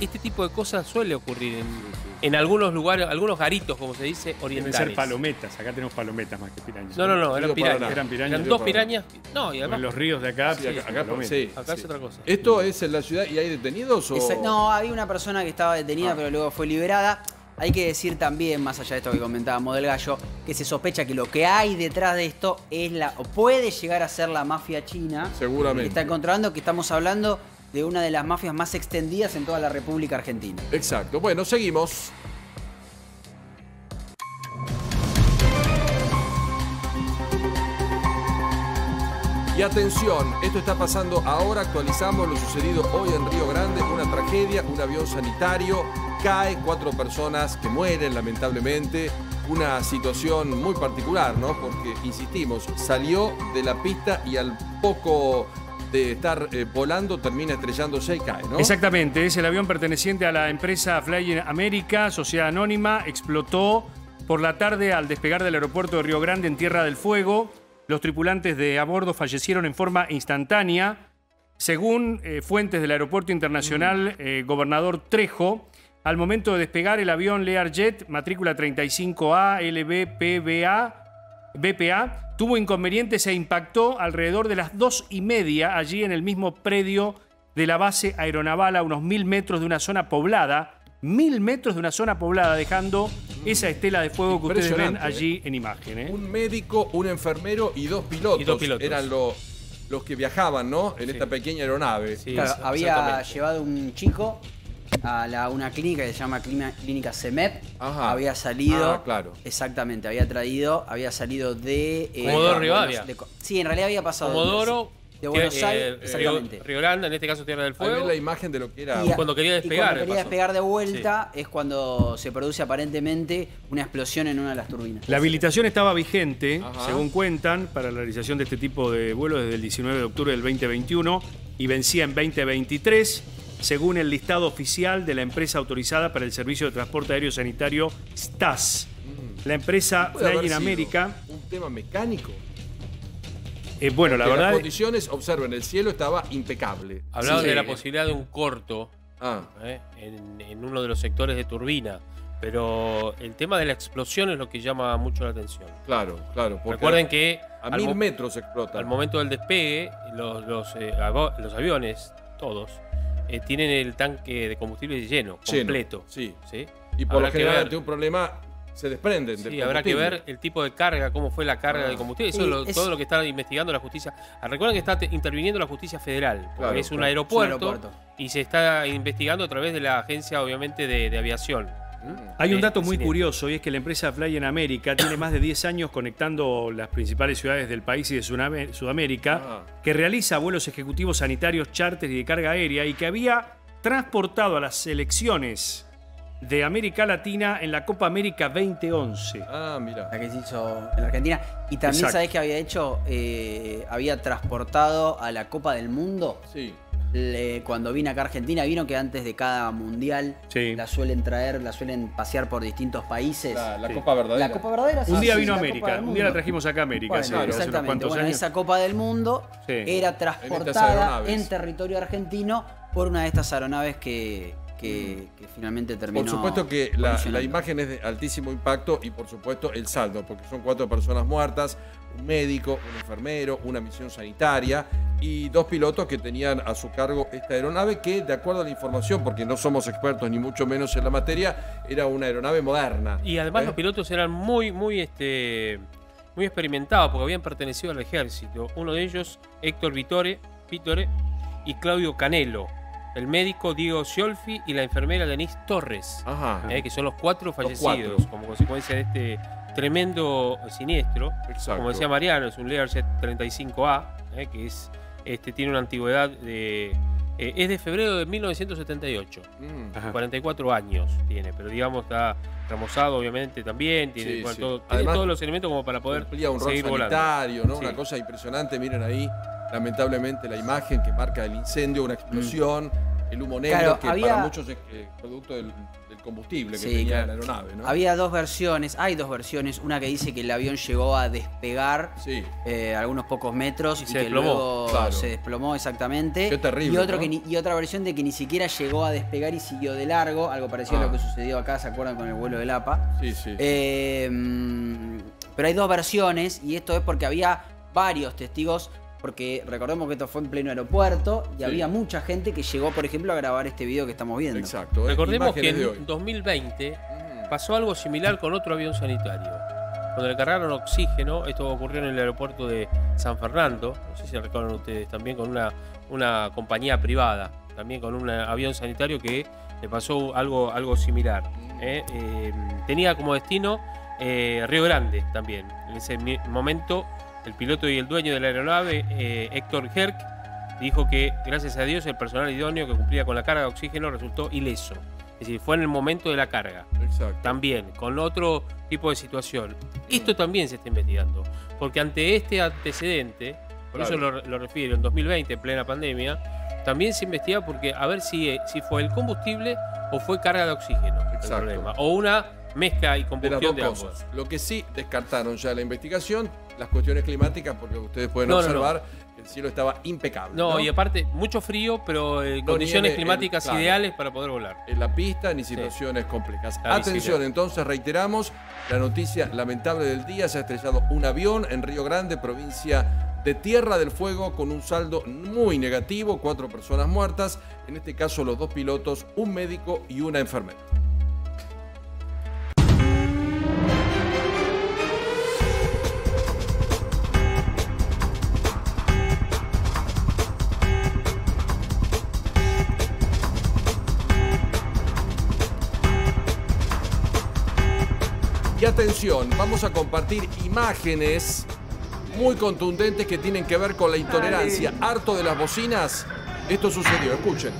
este tipo de cosas suele ocurrir en, sí, sí. en algunos lugares, algunos garitos, como se dice, orientales. Deben ser palometas, acá tenemos palometas más que pirañas. No, no, no, eran pirañas. Eran pirañas. Eran dos pirañas. No, y además... En los ríos de acá, sí, acá, acá, no, sí, acá sí. es otra cosa. ¿Esto es en la ciudad y hay detenidos o...? Esa, no, había una persona que estaba detenida, ah. pero luego fue liberada. Hay que decir también, más allá de esto que comentábamos del gallo, que se sospecha que lo que hay detrás de esto es la, o puede llegar a ser la mafia china. Seguramente. Que está encontrando, que estamos hablando de una de las mafias más extendidas en toda la República Argentina. Exacto. Bueno, seguimos. Y atención, esto está pasando ahora, actualizamos lo sucedido hoy en Río Grande, una tragedia, un avión sanitario cae, cuatro personas que mueren lamentablemente, una situación muy particular, ¿no? Porque, insistimos, salió de la pista y al poco de estar eh, volando termina estrellándose y cae, ¿no? Exactamente, es el avión perteneciente a la empresa Flying America, sociedad anónima, explotó por la tarde al despegar del aeropuerto de Río Grande en Tierra del Fuego. Los tripulantes de a bordo fallecieron en forma instantánea. Según eh, fuentes del Aeropuerto Internacional eh, Gobernador Trejo, al momento de despegar el avión Learjet, matrícula treinta y cinco A L B P B A, tuvo inconvenientes e impactó alrededor de las dos y media allí en el mismo predio de la base aeronaval a unos mil metros de una zona poblada. Mil metros de una zona poblada, dejando esa estela de fuego que ustedes ven allí eh. en imagen. ¿eh? Un médico, un enfermero y dos pilotos. Y dos pilotos. Eran los, los que viajaban, ¿no? En sí. esta pequeña aeronave. Sí, claro, había llevado un chico a la, una clínica que se llama Clínica CEMEP. Ajá. Había salido. Ah, claro. Exactamente, había traído, había salido de. Eh, Comodoro Rivadavia. Sí, en realidad había pasado. Comodoro. De Buenos Aires, eh, exactamente. Río, Río Grande, en este caso Tierra del Fuego. Ahí ves la imagen de lo que era. Y, cuando quería despegar. Y cuando quería despegar de vuelta sí. es cuando se produce aparentemente una explosión en una de las turbinas. La habilitación estaba vigente, Ajá. según cuentan, para la realización de este tipo de vuelos desde el diecinueve de octubre del dos mil veintiuno y vencía en dos mil veintitrés, según el listado oficial de la empresa autorizada para el Servicio de Transporte Aéreo Sanitario S T A S. Mm. La empresa Flying America. ¿Un tema mecánico? Eh, bueno, la verdad... Las condiciones, observen, el cielo estaba impecable. Hablaban sí. de la posibilidad de un corto ah. eh, en, en uno de los sectores de turbina, pero el tema de la explosión es lo que llama mucho la atención. Claro, claro. Recuerden que... A mil metros explota. Al momento del despegue, los, los, eh, los aviones, todos, eh, tienen el tanque de combustible lleno, completo. Lleno, sí. sí. Y por lo general, ante un problema... Se desprenden del combustible. Sí, habrá que ver el tipo de carga, cómo fue la carga ah, del combustible. Eso es lo, es... todo lo que está investigando la justicia. Recuerden que está interviniendo la justicia federal, porque claro, es, un claro. aeropuerto, es un aeropuerto y se está investigando a través de la agencia, obviamente, de, de aviación. Hay de, un dato muy curioso, y es que la empresa Flying America tiene más de diez años conectando las principales ciudades del país y de Sudamérica, ah. que realiza vuelos ejecutivos sanitarios, charters y de carga aérea, y que había transportado a las selecciones de América Latina en la Copa América dos mil once. Ah, mira. La que se hizo en la Argentina. Y también, ¿sabés que había hecho? Eh, había transportado a la Copa del Mundo. Sí. Le, cuando vino acá a Argentina, vino que antes de cada mundial sí. la suelen traer, la suelen pasear por distintos países. La, la sí. Copa Verdadera. La Copa Verdadera. Sí, un día sí, vino a América, un día la trajimos acá a América. Bueno, sí, claro, exactamente. Hace unos cuantos bueno, años. Esa Copa del Mundo sí. era transportada en, en territorio argentino por una de estas aeronaves que... Que, que finalmente terminó. Por supuesto que la, la imagen es de altísimo impacto y por supuesto el saldo, porque son cuatro personas muertas, un médico, un enfermero, una misión sanitaria y dos pilotos que tenían a su cargo esta aeronave que, de acuerdo a la información, porque no somos expertos ni mucho menos en la materia, era una aeronave moderna. Y además ¿eh? los pilotos eran muy, muy, este, muy experimentados porque habían pertenecido al ejército. Uno de ellos, Héctor Vítore, Vítore y Claudio Canelo. El médico Diego Sciolfi y la enfermera Denise Torres, Ajá. Eh, que son los cuatro fallecidos los cuatro. como consecuencia de este tremendo siniestro. Exacto. Como decía Mariano, es un Learjet treinta y cinco A, eh, que es, este, tiene una antigüedad de... Eh, es de febrero de mil novecientos setenta y ocho, mm. cuarenta y cuatro años tiene, pero digamos está remozado obviamente también, tiene, sí, bueno, sí. Todo, Además, tiene todos los elementos como para poder seguir volando. Cumplía un rol sanitario, ¿no? Sí. Una cosa impresionante, miren ahí. Lamentablemente la imagen que marca el incendio, una explosión, mm. el humo negro, claro, que había... para muchos es eh, producto del, del combustible que sí, tenía claro. la aeronave, ¿no? Había dos versiones, hay dos versiones, una que dice que el avión llegó a despegar sí. eh, algunos pocos metros y, y se que desplomó. Luego claro. se desplomó exactamente. Qué terrible, y, otro ¿no? que ni, y otra versión de que ni siquiera llegó a despegar y siguió de largo, algo parecido ah. a lo que sucedió acá, ¿se acuerdan? Con el vuelo del A P A. Sí, sí. Eh, pero hay dos versiones y esto es porque había varios testigos. Porque recordemos que esto fue en pleno aeropuerto y sí. había mucha gente que llegó, por ejemplo, a grabar este video que estamos viendo. Exacto. Recordemos que en dos mil veinte pasó algo similar con otro avión sanitario. Cuando le cargaron oxígeno, esto ocurrió en el aeropuerto de San Fernando, no sé si lo recuerdan ustedes, también con una, una compañía privada, también con un avión sanitario que le pasó algo, algo similar. ¿eh? Eh, tenía como destino eh, Río Grande también. En ese momento... El piloto y el dueño de la aeronave, eh, Héctor Herc, dijo que, gracias a Dios, el personal idóneo que cumplía con la carga de oxígeno resultó ileso. Es decir, fue en el momento de la carga. Exacto. También, con otro tipo de situación. Esto también se está investigando. Porque ante este antecedente, por claro. eso lo, lo refiero, en dos mil veinte, en plena pandemia, también se investiga porque a ver si, si fue el combustible o fue carga de oxígeno. Exacto. El problema. O una mezcla y combustión de, de ambos. Lo que sí descartaron ya la investigación, las cuestiones climáticas, porque ustedes pueden no, observar no, no. que el cielo estaba impecable. No, no, y aparte, mucho frío, pero eh, no condiciones climáticas el, claro, ideales para poder volar. En la pista ni situaciones sí. complejas. La Atención, visita. entonces reiteramos, la noticia lamentable del día, se ha estrellado un avión en Río Grande, provincia de Tierra del Fuego, con un saldo muy negativo, cuatro personas muertas, en este caso los dos pilotos, un médico y una enfermera. Y atención, vamos a compartir imágenes muy contundentes que tienen que ver con la intolerancia. Harto de las bocinas, esto sucedió, escuchen.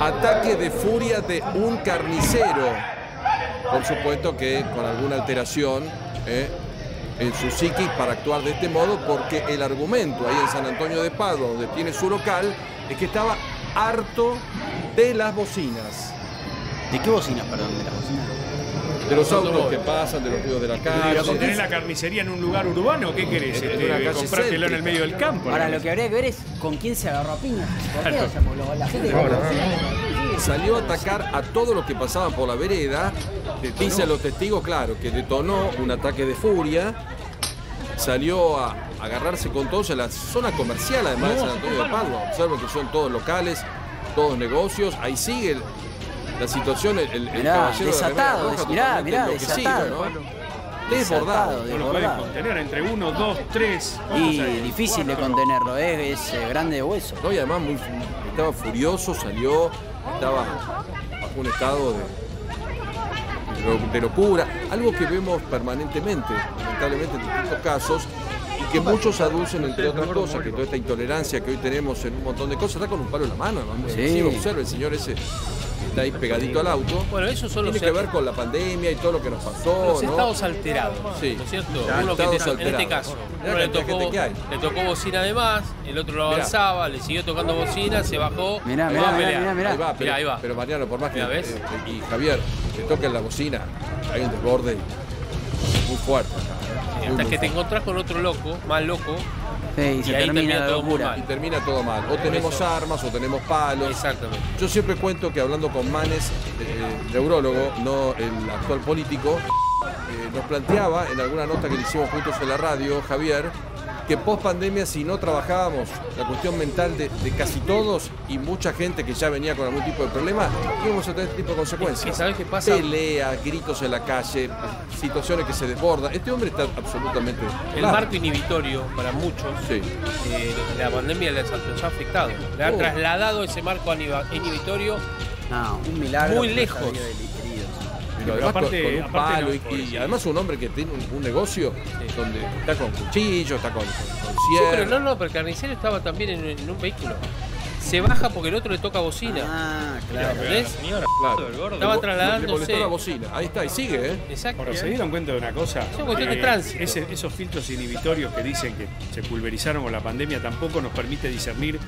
Ataque de furia de un carnicero. Por supuesto que con alguna alteración eh, en su psiquis para actuar de este modo, porque el argumento ahí en San Antonio de Padua, donde tiene su local, es que estaba harto de las bocinas. ¿De qué bocinas, perdón? ¿De las bocinas? De los autos que pasan, de los ruidos de la calle. ¿Pero tenés la carnicería en un lugar urbano? ¿Qué querés? En una calle céntrica, en el medio del campo. Ahora, lo que habría que ver es con quién se agarró a piña. ¿Por qué? O sea, por la gente salió a atacar a todos los que pasaban por la vereda. Dicen los testigos, claro, que detonó un ataque de furia. Salió a agarrarse con todos en la zona comercial, además de San Antonio de Padua. Observen que son todos locales, todos negocios. Ahí sigue el, la situación, el, el, el mirá, caballero desatado, de la mirá, mirá, desatado, ¿no? Desbordado, no lo podés contener entre uno, dos, tres. Y difícil de contenerlo, ¿eh? Es eh, grande de hueso. No, y además muy, estaba furioso, salió... Estaba bajo un estado de, de locura, algo que vemos permanentemente, lamentablemente en distintos casos, y que muchos aducen, entre otras cosas, que toda esta intolerancia que hoy tenemos en un montón de cosas, está con un palo en la mano, vamos sí. sí, observe, el señor ese está ahí pegadito al auto. Bueno, eso solo tiene que ver con la pandemia y todo lo que nos pasó. Los ¿no? estados alterados, sí. ¿no es cierto? Uno que te, en este caso, uno le tocó, le tocó bocina de más, el otro lo avanzaba, mirá. le siguió tocando bocina, se bajó. Mirá, mirá, mirá, mirá, mirá. Ahí va, pero, mirá, ahí va. Pero Mariano, por más que eh, y Javier, te toquen la bocina, hay un desborde muy fuerte acá. Hasta que te encontrás con otro loco, más loco. Sí, y se ahí termina, termina todo muy mal. Y termina todo mal. O tenemos eso. armas, o tenemos palos. Exactamente. Yo siempre cuento que hablando con Manes, el neurólogo, no el actual político, eh, nos planteaba en alguna nota que le hicimos juntos en la radio, Javier, que post pandemia, si no trabajábamos la cuestión mental de, de casi todos y mucha gente que ya venía con algún tipo de problema, íbamos a tener este tipo de consecuencias. Es que ¿sabes qué pasa? Peleas, gritos en la calle, situaciones que se desbordan. Este hombre está absolutamente... El claro. marco inhibitorio para muchos, sí. eh, la pandemia les ha afectado. Le ha oh. trasladado ese marco inhibitorio no, un milagro muy lejos. Pero además aparte, con, con un palo no, y, y además un hombre que tiene un, un negocio sí. donde está con cuchillos, está con, con, con sierra. Sí, pero no, no, pero el carnicero estaba también en, en un vehículo. Se baja porque el otro le toca bocina. Ah, claro. ¿Ves? Claro. Gordo. Estaba trasladándose. Le molestó la bocina. Ahí está, y sigue, ¿eh? Exacto. Bueno, se dieron cuenta de una cosa. Es una cuestión eh, de tránsito. Ese, esos filtros inhibitorios que dicen que se pulverizaron con la pandemia tampoco nos permite discernir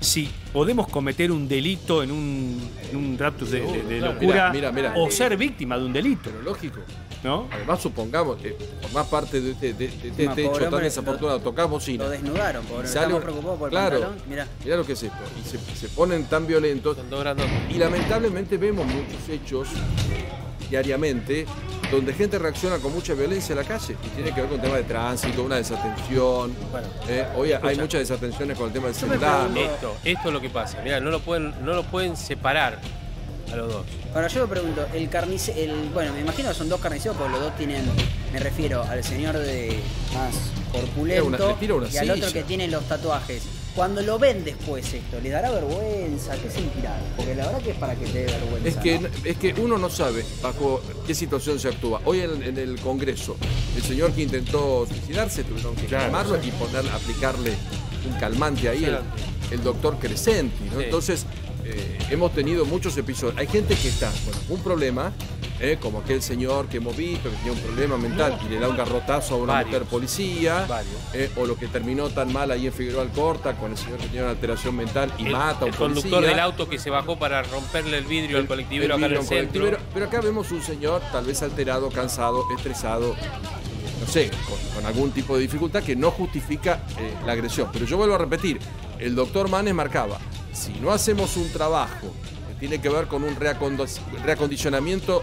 si podemos cometer un delito en un, en un raptus de, de, de locura mirá, mirá, mirá. o ser víctima de un delito. Pero lógico. ¿No? Además, supongamos que formás parte de este de, de, de, de hecho tan hombre, desafortunado, lo, tocás bocina. Lo desnudaron, pobre. Sale, estamos preocupados por el claro, pantalón. Mirá. Mirá lo que es esto. Y se, se ponen tan violentos. Y lamentablemente vemos muchos hechos diariamente donde gente reacciona con mucha violencia en la calle. Y tiene que ver con temas de tránsito, una desatención. Bueno, eh, hoy escucha. hay muchas desatenciones con el tema del celular. ¿no? Esto, esto es lo que pasa. Mirá, no lo pueden, no lo pueden separar. A los dos. Ahora yo me pregunto, el carnicero, el, bueno, me imagino que son dos carniceros, porque los dos tienen, me refiero al señor de más corpulento y al otro que tiene los tatuajes. Cuando lo ven después esto, ¿les dará vergüenza? ¿Qué sentirán? Porque la verdad que es para que te dé vergüenza. Es que, ¿no? es que uno no sabe bajo qué situación se actúa. Hoy en, en el Congreso, el señor que intentó suicidarse, tuvieron que claro, llamarlo sí. y poner, aplicarle un calmante ahí, claro. el, el doctor Crescenti, ¿no? Sí. Entonces... Eh, hemos tenido muchos episodios. Hay gente que está con un problema, eh, como aquel señor que hemos visto, que tenía un problema mental no, y le da un garrotazo a una varios, mujer policía, eh, o lo que terminó tan mal ahí en Figueroa Alcorta, con el señor que tenía una alteración mental y el, mata a un policía. El conductor del auto que se bajó para romperle el vidrio el, al colectivero acá en el centro. Pero acá vemos un señor tal vez alterado, cansado, estresado, no sé, con, con algún tipo de dificultad que no justifica eh, la agresión. Pero yo vuelvo a repetir, el doctor Manes marcaba... Si no hacemos un trabajo que tiene que ver con un reacondicionamiento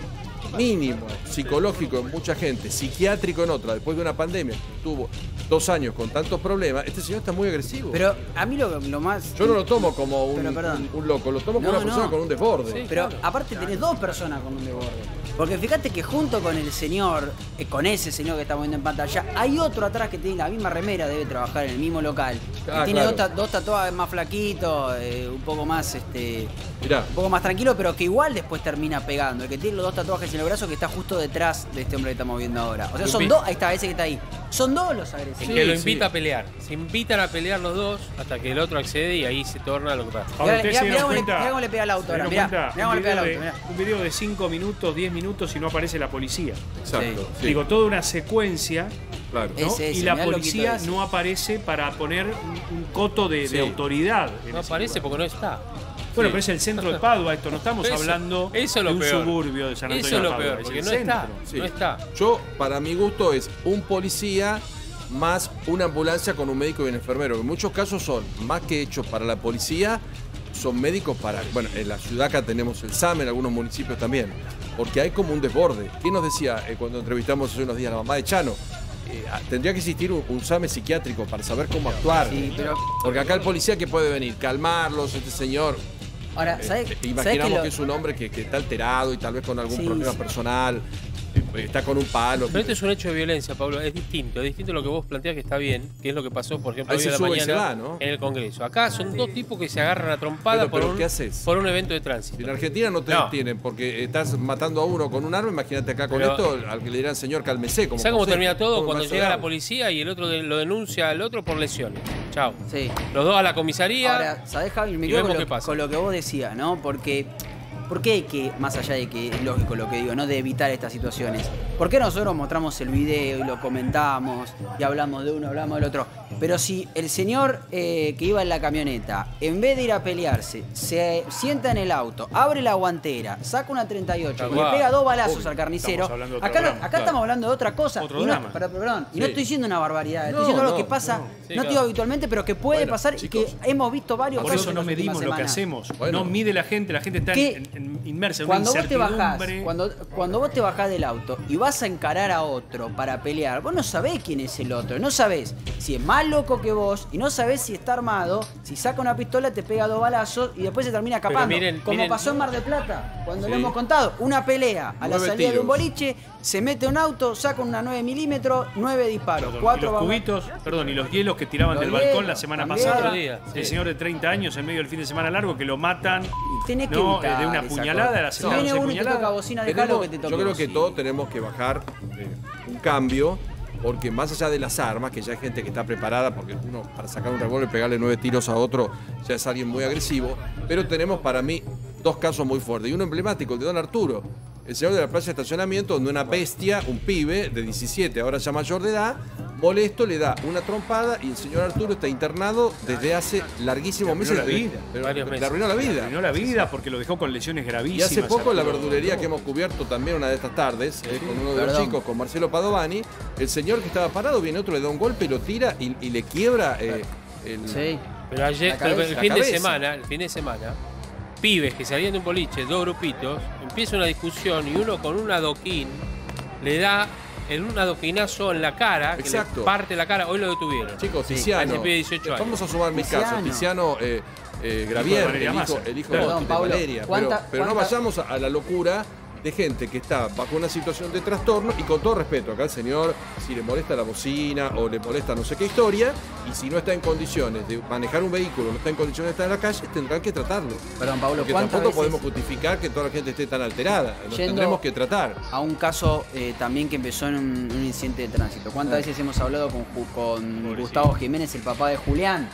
mínimo, psicológico en mucha gente, psiquiátrico en otra, después de una pandemia, tuvo dos años con tantos problemas, este señor está muy agresivo. Pero a mí lo, lo más... Yo no lo tomo como un, un, un loco, lo tomo como no, una persona no. con un desborde. Sí, pero claro. aparte tenés dos personas con un desborde. Porque fíjate que junto con el señor, eh, con ese señor que estamos viendo en pantalla, hay otro atrás que tiene la misma remera, debe trabajar en el mismo local. Ah, que tiene claro. dos, dos tatuajes más flaquitos, eh, un poco más este Mirá. un poco más tranquilo, pero que igual después termina pegando. El que tiene los dos tatuajes en el brazo que está justo detrás de este hombre que estamos viendo ahora. O sea, son dos, ahí está, ese que está ahí. Son dos los agresivos. Sí, que lo invita sí. a pelear. Se invitan a pelear los dos hasta que el otro accede y ahí se torna lo que pasa. Ahora, mirá, mirá, cómo le, mirá cómo le pega al auto ahora. Mirá, mirá cómo le pega al auto. Mirá. Un video de cinco minutos, diez minutos y no aparece la policía. Exacto. Sí. Digo, toda una secuencia. Claro. ¿no? Ese, ese, y la policía no aparece para poner un, un coto de, sí. de autoridad. No aparece lugar. porque no está. Bueno, sí. pero es el centro de Padua esto, no estamos eso, hablando eso es lo de un peor. suburbio de San Antonio eso es lo de Padua. Peor, porque es el no, está, sí. no está. Yo, para mi gusto, es un policía más una ambulancia con un médico y un enfermero. En muchos casos son más que hechos para la policía, son médicos para... Bueno, en la ciudad acá tenemos el SAME, en algunos municipios también, porque hay como un desborde. ¿Quién nos decía eh, cuando entrevistamos hace unos días a la mamá de Chano? Eh, tendría que existir un, un SAME psiquiátrico para saber cómo actuar. Sí, pero... Porque acá el policía que puede venir, calmarlos, este señor... Ahora, ¿sabes, eh, imaginamos ¿sabes que, lo... que es un hombre que, que está alterado y tal vez con algún sí, problema sí. personal, está con un palo. Pero este es un hecho de violencia, Pablo, es distinto, es distinto a lo que vos planteás que está bien, que es lo que pasó, por ejemplo, hoy a la mañana da, ¿no? en el Congreso. Acá son sí. dos tipos que se agarran a trompada pero, pero, por, un, por un evento de tránsito. En Argentina no te no. detienen porque estás matando a uno con un arma, imagínate acá con pero, esto, al que le dirán señor cálmese. ¿Sabes cómo termina todo? Cuando llega la policía y el otro de, lo denuncia al otro por lesiones. Chao. Sí. Los dos a la comisaría. Ahora, ¿sabés, Javi? Me quedo con, lo, con lo que vos decías, ¿no? Porque... ¿Por qué hay que, más allá de que es lógico lo que digo, no de evitar estas situaciones? ¿Por qué nosotros mostramos el video y lo comentamos y hablamos de uno, hablamos del otro? Pero si el señor eh, que iba en la camioneta, en vez de ir a pelearse, se sienta en el auto, abre la guantera, saca una treinta y ocho y le pega dos balazos Uy, al carnicero, estamos acá, drama, acá claro. estamos hablando de otra cosa. Otro y no, perdón, perdón, sí. y no estoy diciendo una barbaridad, no, estoy diciendo no, lo que pasa, no, sí, no claro. digo habitualmente, pero que puede bueno, pasar chicos, y que hemos visto varios por casos. Por eso no medimos lo que hacemos, bueno. no mide la gente, la gente está en, en, inmersa en una incertidumbre. Cuando, cuando vos te bajás del auto y vas a encarar a otro para pelear, vos no sabés quién es el otro, no sabés si es más loco que vos y no sabés si está armado, si saca una pistola te pega dos balazos y después se termina escapando, miren, como miren, pasó en Mar del Plata. cuando sí. lo hemos contado, una pelea a la salida tiros. de un boliche, se mete un auto, saca una nueve milímetros, nueve disparos. Perdón, cuatro y los cubitos, perdón, y los hielos que tiraban los del hielos, balcón la semana también. pasada. Otro día, sí. El señor de treinta años en medio del fin de semana largo que lo matan. Tenés que no, evitar, de una puñalada, la semana si viene uno y te toca bocina, dejá lo que te toque. Yo creo bocina. que todos tenemos que bajar eh, un cambio. Porque más allá de las armas, que ya hay gente que está preparada, porque uno para sacar un revólver y pegarle nueve tiros a otro ya es alguien muy agresivo, pero tenemos para mí dos casos muy fuertes. Y uno emblemático, el de don Arturo, el señor de la plaza de estacionamiento, donde una bestia, un pibe de diecisiete, ahora ya mayor de edad, molesto, le da una trompada y el señor Arturo está internado desde hace larguísimos meses. La vida, pero meses. Le arruinó la vida. Le arruinó la vida porque lo dejó con lesiones gravísimas. Y hace poco en la verdulería que hemos cubierto también una de estas tardes, sí, eh, con uno de perdón. los chicos, con Marcelo Padovani, el señor que estaba parado, viene otro, le da un golpe, lo tira y, y le quiebra eh, el... Sí, pero ayer, cabeza, pero el, fin de semana, el fin de semana, pibes que salían de un boliche, dos grupitos, empieza una discusión y uno con un adoquín le da en un adoquinazo en la cara. Exacto. Que le parte la cara. Hoy lo detuvieron. Chicos, sí. Tiziano, dieciocho años. Vamos a sumar mis Tiziano. casos. Tiziano, eh, eh, Gravier, el hijo, el hijo claro. Perdón, de Valeria. Pero, pero no vayamos a la locura de gente que está bajo una situación de trastorno y con todo respeto, acá el señor, si le molesta la bocina o le molesta no sé qué historia, y si no está en condiciones de manejar un vehículo, no está en condiciones de estar en la calle, tendrán que tratarlo. Perdón, Pablo, porque tampoco veces... podemos justificar que toda la gente esté tan alterada. Nos Yendo tendremos que tratar. A un caso eh, también que empezó en un, un incidente de tránsito. ¿Cuántas sí. veces hemos hablado con, con Gustavo Jiménez, el papá de Julián,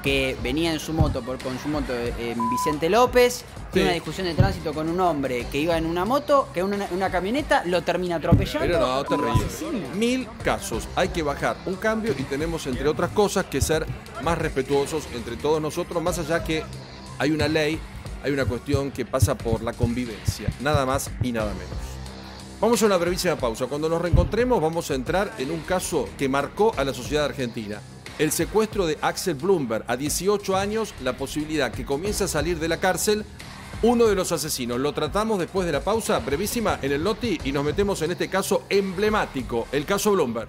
que venía en su moto, por, con su moto en Vicente López, sí. una discusión de tránsito con un hombre que iba en una moto, que una, una camioneta, lo termina atropellando? Pero no, te reís. Mil casos. Hay que bajar un cambio y tenemos, entre otras cosas, que ser más respetuosos entre todos nosotros, más allá que hay una ley, hay una cuestión que pasa por la convivencia, nada más y nada menos. Vamos a una brevísima pausa. Cuando nos reencontremos vamos a entrar en un caso que marcó a la sociedad argentina. El secuestro de Axel Blumberg, a dieciocho años, la posibilidad que comience a salir de la cárcel uno de los asesinos. Lo tratamos después de la pausa brevísima en el Noti y nos metemos en este caso emblemático, el caso Blumberg.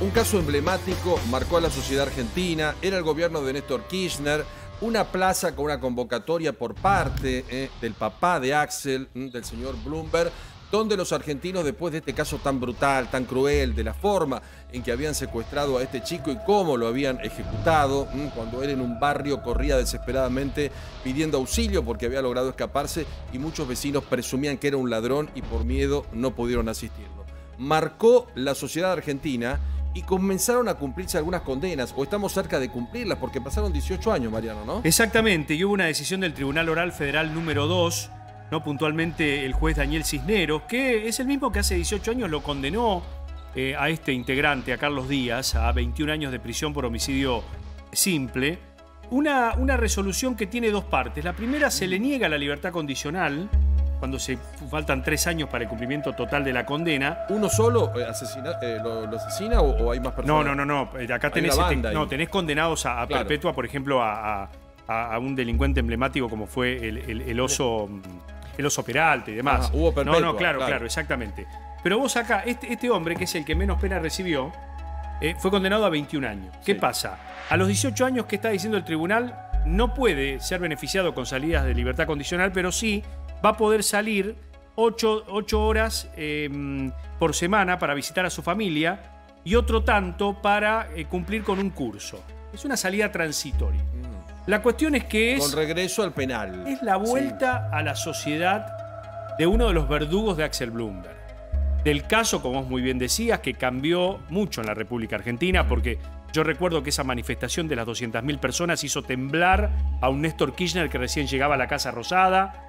Un caso emblemático, marcó a la sociedad argentina, era el gobierno de Néstor Kirchner. Una plaza con una convocatoria por parte eh, del papá de Axel, del señor Blumberg, donde los argentinos, después de este caso tan brutal, tan cruel, de la forma en que habían secuestrado a este chico y cómo lo habían ejecutado, cuando él en un barrio corría desesperadamente pidiendo auxilio porque había logrado escaparse y muchos vecinos presumían que era un ladrón y por miedo no pudieron asistirlo. Marcó la sociedad argentina y comenzaron a cumplirse algunas condenas, o estamos cerca de cumplirlas, porque pasaron dieciocho años, Mariano, ¿no? Exactamente, y hubo una decisión del Tribunal Oral Federal número dos, ¿no? Puntualmente el juez Daniel Cisneros, que es el mismo que hace dieciocho años lo condenó eh, a este integrante, a Carlos Díaz, a veintiún años de prisión por homicidio simple. Una, una resolución que tiene dos partes. La primera, se le niega la libertad condicional, cuando se faltan tres años para el cumplimiento total de la condena. ¿Uno solo asesina, eh, lo, lo asesina o, o hay más personas? No, no, no, no. Acá tenés, este, no, tenés condenados a, a claro. perpetua, por ejemplo, a, a, a un delincuente emblemático como fue el, el, el oso el oso Peralta y demás. Ajá, hubo perpetua. No, no, claro, claro, claro, exactamente. Pero vos acá, este, este hombre, que es el que menos pena recibió, eh, fue condenado a veintiún años. ¿Qué sí. pasa? A los dieciocho años que está diciendo el tribunal, no puede ser beneficiado con salidas de libertad condicional, pero sí va a poder salir ocho horas eh, por semana para visitar a su familia y otro tanto para eh, cumplir con un curso. Es una salida transitoria. Mm. La cuestión es que es... Con regreso al penal. Es la vuelta sí. a la sociedad de uno de los verdugos de Axel Blumberg. Del caso, como vos muy bien decías, que cambió mucho en la República Argentina, porque yo recuerdo que esa manifestación de las doscientas mil personas hizo temblar a un Néstor Kirchner que recién llegaba a la Casa Rosada.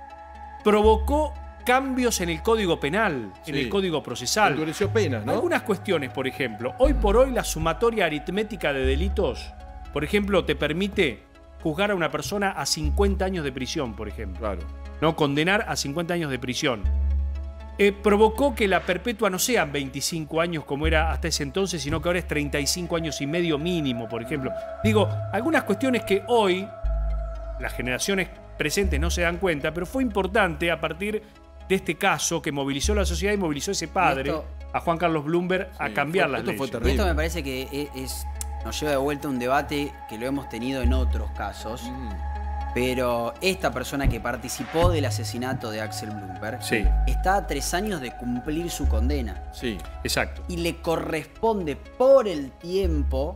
Provocó cambios en el Código Penal, sí. en el Código Procesal. Endureció penas, ¿no? Algunas cuestiones, por ejemplo. Hoy por hoy la sumatoria aritmética de delitos, por ejemplo, te permite juzgar a una persona a cincuenta años de prisión, por ejemplo. Claro. ¿No? Condenar a cincuenta años de prisión. Eh, provocó que la perpetua no sean veinticinco años como era hasta ese entonces, sino que ahora es treinta y cinco años y medio mínimo, por ejemplo. Digo, algunas cuestiones que hoy las generaciones presentes no se dan cuenta, pero fue importante a partir de este caso que movilizó la sociedad y movilizó a ese padre, esto, a Juan Carlos Blumberg, sí, a cambiar fue, las esto leyes. Fue terrible. Y esto me parece que es, es nos lleva de vuelta a un debate que lo hemos tenido en otros casos. Mm. Pero esta persona que participó del asesinato de Axel Blumberg, sí, está a tres años de cumplir su condena. Sí, exacto. Y le corresponde por el tiempo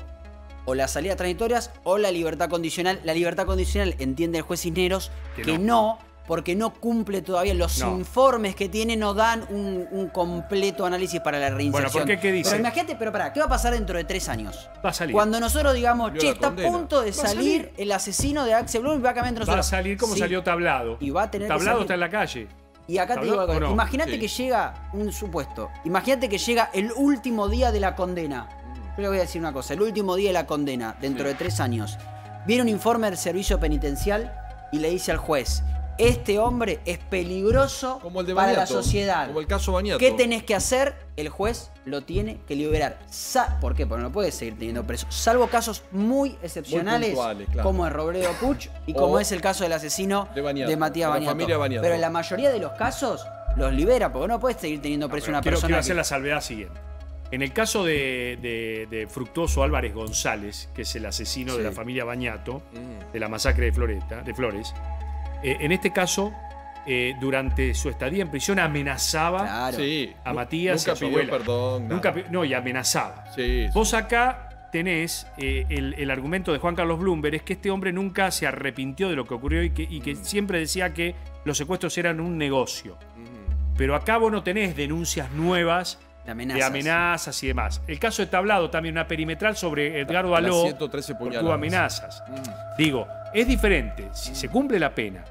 o las salidas transitorias o la libertad condicional. La libertad condicional entiende el juez Cisneros que, que no. no, porque no cumple todavía. Los no. informes que tiene no dan un, un completo análisis para la reinserción. Bueno, ¿por qué? ¿Qué dice? Pero imagínate, pero pará, ¿qué va a pasar dentro de tres años? Va a salir. Cuando nosotros digamos, yo che, está condena. a punto de salir, salir el asesino de Axel Blum y va a cambiar entre nosotros. Va a salir como sí. salió Tablado. Y va a tener Tablado que está en la calle. Y acá Tablado, te digo algo. No? Imagínate sí. que llega un supuesto. Imagínate que llega el último día de la condena. Yo le voy a decir una cosa. El último día de la condena, dentro sí. de tres años, viene un informe del servicio penitencial y le dice al juez: este hombre es peligroso como el de Baniato, para la sociedad. Como el caso Baniato. ¿Qué tenés que hacer? El juez lo tiene que liberar. Sa ¿Por qué? Porque no lo puede seguir teniendo preso. Salvo casos muy excepcionales, muy puntuales, claro, como el Robledo Puch y como o es el caso del asesino de, Baniato, de Matías Baniato. Familia Baniato. Pero en la mayoría de los casos los libera porque no puede seguir teniendo preso no, una quiero, persona. Quiero hacer que... la salvedad siguiente. En el caso de, de, de Fructuoso Álvarez González, que es el asesino sí. de la familia Baniato, mm. de la masacre de, Floresta, de Flores, Eh, en este caso, eh, durante su estadía en prisión amenazaba claro. sí. a Matías Nunca y a su pidió abuela. Perdón, Nunca pidió, no, y amenazaba. Sí, sí. Vos acá tenés eh, el, el argumento de Juan Carlos Blumberg, es que este hombre nunca se arrepintió de lo que ocurrió y que, y que mm. siempre decía que los secuestros eran un negocio. Mm. Pero acá vos no tenés denuncias nuevas de amenazas, de amenazas sí. y demás. El caso de Tablado también, una perimetral sobre Edgardo la, Aló, tuvo amenazas. Mm. Digo, es diferente. Si mm. se cumple la pena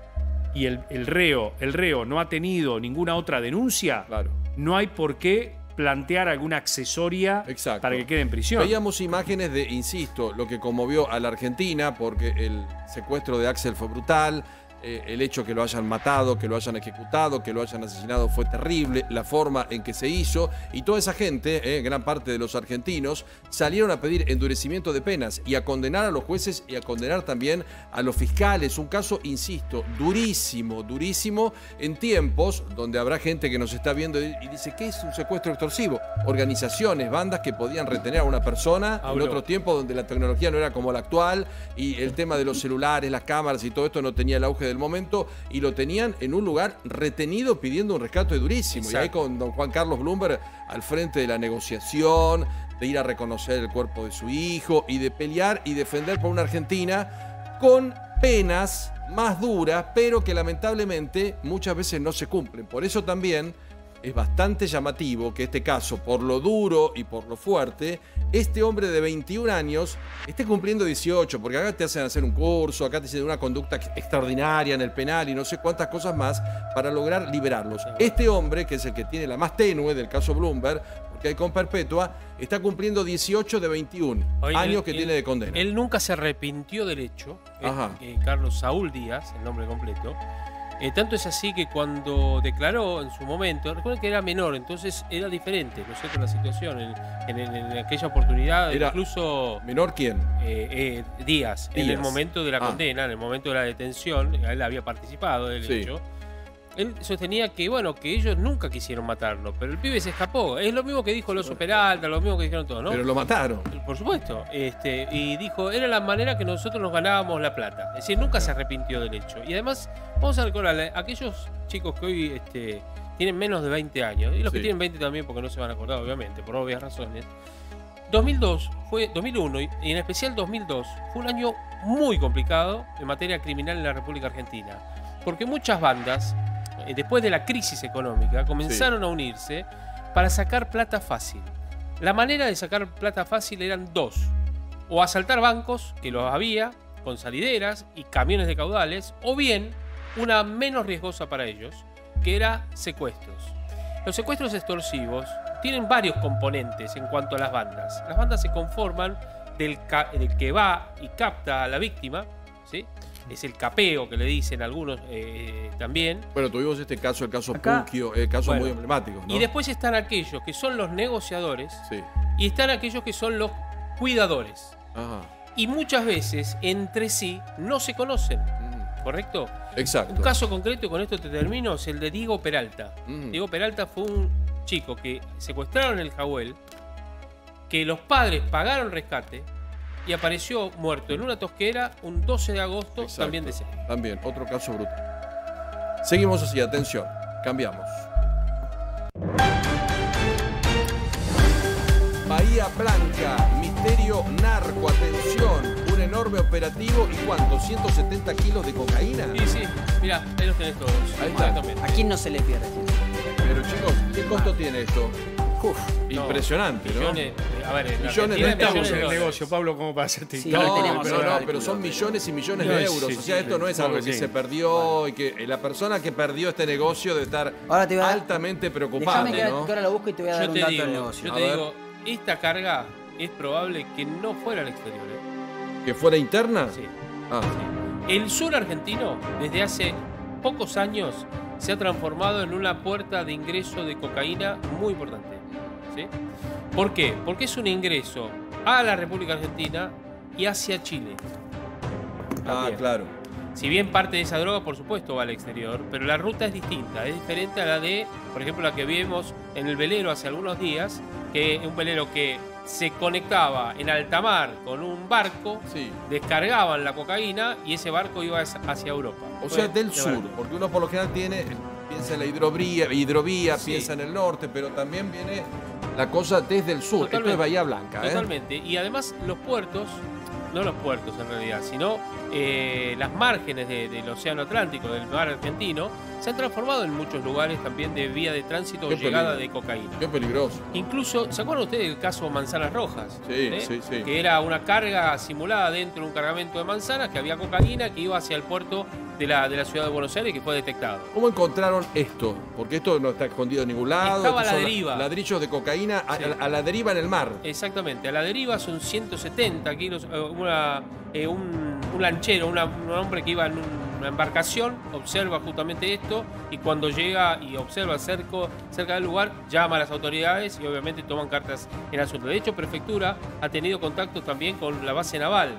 y el, el, reo, el reo no ha tenido ninguna otra denuncia, claro, no hay por qué plantear alguna accesoria Exacto. para que quede en prisión. Veíamos imágenes de, insisto, lo que conmovió a la Argentina, porque el secuestro de Axel fue brutal, eh, el hecho que lo hayan matado, que lo hayan ejecutado, que lo hayan asesinado fue terrible, la forma en que se hizo, y toda esa gente, eh, gran parte de los argentinos, salieron a pedir endurecimiento de penas y a condenar a los jueces y a condenar también a los fiscales. Un caso, insisto, durísimo, durísimo, en tiempos donde habrá gente que nos está viendo y dice, ¿qué es un secuestro extorsivo? Organizaciones, bandas que podían retener a una persona en otro tiempo donde la tecnología no era como la actual y el tema de los celulares, las cámaras y todo esto no tenía el auge del momento, y lo tenían en un lugar retenido pidiendo un rescate durísimo. Exacto. Y ahí con don Juan Carlos Blumberg al frente de la negociación, de ir a reconocer el cuerpo de su hijo y de pelear y defender por una Argentina con penas más duras, pero que lamentablemente muchas veces no se cumplen. Por eso también es bastante llamativo que este caso, por lo duro y por lo fuerte, este hombre de veintiún años esté cumpliendo dieciocho, porque acá te hacen hacer un curso, acá te hacen una conducta extraordinaria en el penal y no sé cuántas cosas más para lograr liberarlos. Este hombre, que es el que tiene la más tenue del caso Blumberg, porque hay con perpetua, está cumpliendo dieciocho de veintiún Oye, años él, que él, tiene de condena. Él nunca se arrepintió del hecho, eh, Carlos Saúl Díaz, el nombre completo. Eh, tanto es así que cuando declaró en su momento, recuerden que era menor, entonces era diferente, ¿no es cierto?, la situación en, en, en aquella oportunidad, era incluso... ¿Menor quién? Eh, eh, Díaz, Díaz, en el momento de la ah. condena, en el momento de la detención, él había participado del sí. hecho. Él sostenía que, bueno, que ellos nunca quisieron matarlo, pero el pibe se escapó. Es lo mismo que dijo el oso Peralta, lo mismo que dijeron todos, ¿no? Pero lo mataron. Por supuesto. Este, y dijo, era la manera que nosotros nos ganábamos la plata. Es decir, nunca se arrepintió del hecho. Y además, vamos a recordar, aquellos chicos que hoy este, tienen menos de veinte años, y los sí. que tienen veinte también porque no se van a acordar, obviamente, por obvias razones, dos mil dos fue, dos mil uno y en especial dos mil dos, fue un año muy complicado en materia criminal en la República Argentina. Porque muchas bandas, después de la crisis económica, comenzaron sí. a unirse para sacar plata fácil. La manera de sacar plata fácil eran dos: o asaltar bancos, que los había, con salideras y camiones de caudales, o bien una menos riesgosa para ellos, que era secuestros. Los secuestros extorsivos tienen varios componentes en cuanto a las bandas. Las bandas se conforman del, del que va y capta a la víctima, ¿sí? Es el capeo que le dicen algunos eh, también. Bueno, tuvimos este caso, el caso Pucchio, eh, casos bueno, muy emblemáticos, ¿no? Y después están aquellos que son los negociadores sí. y están aquellos que son los cuidadores. Ajá. Y muchas veces entre sí no se conocen, mm. ¿correcto? Exacto. Un caso concreto, y con esto te termino, es el de Diego Peralta. Mm. Diego Peralta fue un chico que secuestraron en el Jahuel, que los padres pagaron rescate, y apareció muerto en una tosquera un doce de agosto. Exacto. También de C E M E P. También, otro caso brutal. Seguimos así, atención, cambiamos. Bahía Blanca, misterio narco, atención, un enorme operativo y ¿cuánto? ¿ciento setenta kilos de cocaína? Sí, sí, mirá, ahí los tenés todos. Ahí está. ¿A quién no se le pierde? Pero chicos, ¿qué costo ah. tiene esto? Uf, impresionante, ¿no? Millones, ¿no? A ver, millones, no estamos en el negocio, Pablo, ¿cómo para hacerte? No, no, pero, no, pero son millones y millones de euros. Sí, o sea, sí, esto sí, no es algo sí. que se perdió vale. y que la persona que perdió este negocio debe estar ahora te a... altamente preocupada. Déjame, ¿no? Que ahora lo busco y te voy a dar yo un dato digo, del negocio. Yo te digo, esta carga es probable que no fuera al exterior. ¿eh? ¿Que fuera interna? Sí. Ah. sí. El sur argentino, desde hace pocos años, se ha transformado en una puerta de ingreso de cocaína muy importante. ¿Sí? ¿Por qué? Porque es un ingreso a la República Argentina y hacia Chile. También. Ah, claro. Si bien parte de esa droga, por supuesto, va al exterior, pero la ruta es distinta, es diferente a la de, por ejemplo, la que vimos en el velero hace algunos días, que es un velero que se conectaba en alta mar con un barco, sí. descargaban la cocaína y ese barco iba hacia Europa. O sea, del sur, barco. Porque uno por lo general tiene, piensa en la hidrovía, hidrovía sí. piensa en el norte, pero también viene la cosa desde el sur. Totalmente, esto es Bahía Blanca. Totalmente. ¿eh? Y además los puertos, no los puertos en realidad, sino eh, las márgenes de, del Océano Atlántico, del mar argentino, se han transformado en muchos lugares también de vía de tránsito o llegada de cocaína. Qué peligroso. Incluso, ¿se acuerdan ustedes del caso Manzanas Rojas? Sí, ¿eh? sí, sí. Que era una carga simulada dentro de un cargamento de manzanas, que había cocaína, que iba hacia el puerto de la, de la ciudad de Buenos Aires, que fue detectado. ¿Cómo encontraron esto? Porque esto no está escondido en ningún lado. Estaba a la deriva. Ladrillos de cocaína a, sí. a, a la deriva en el mar. Exactamente, a la deriva son ciento setenta kilos. Una, eh, un, un lanchero, una, un hombre que iba en un, una embarcación, observa justamente esto y cuando llega y observa cerco, cerca del lugar, llama a las autoridades y obviamente toman cartas en el asunto. De hecho, Prefectura ha tenido contacto también con la base naval,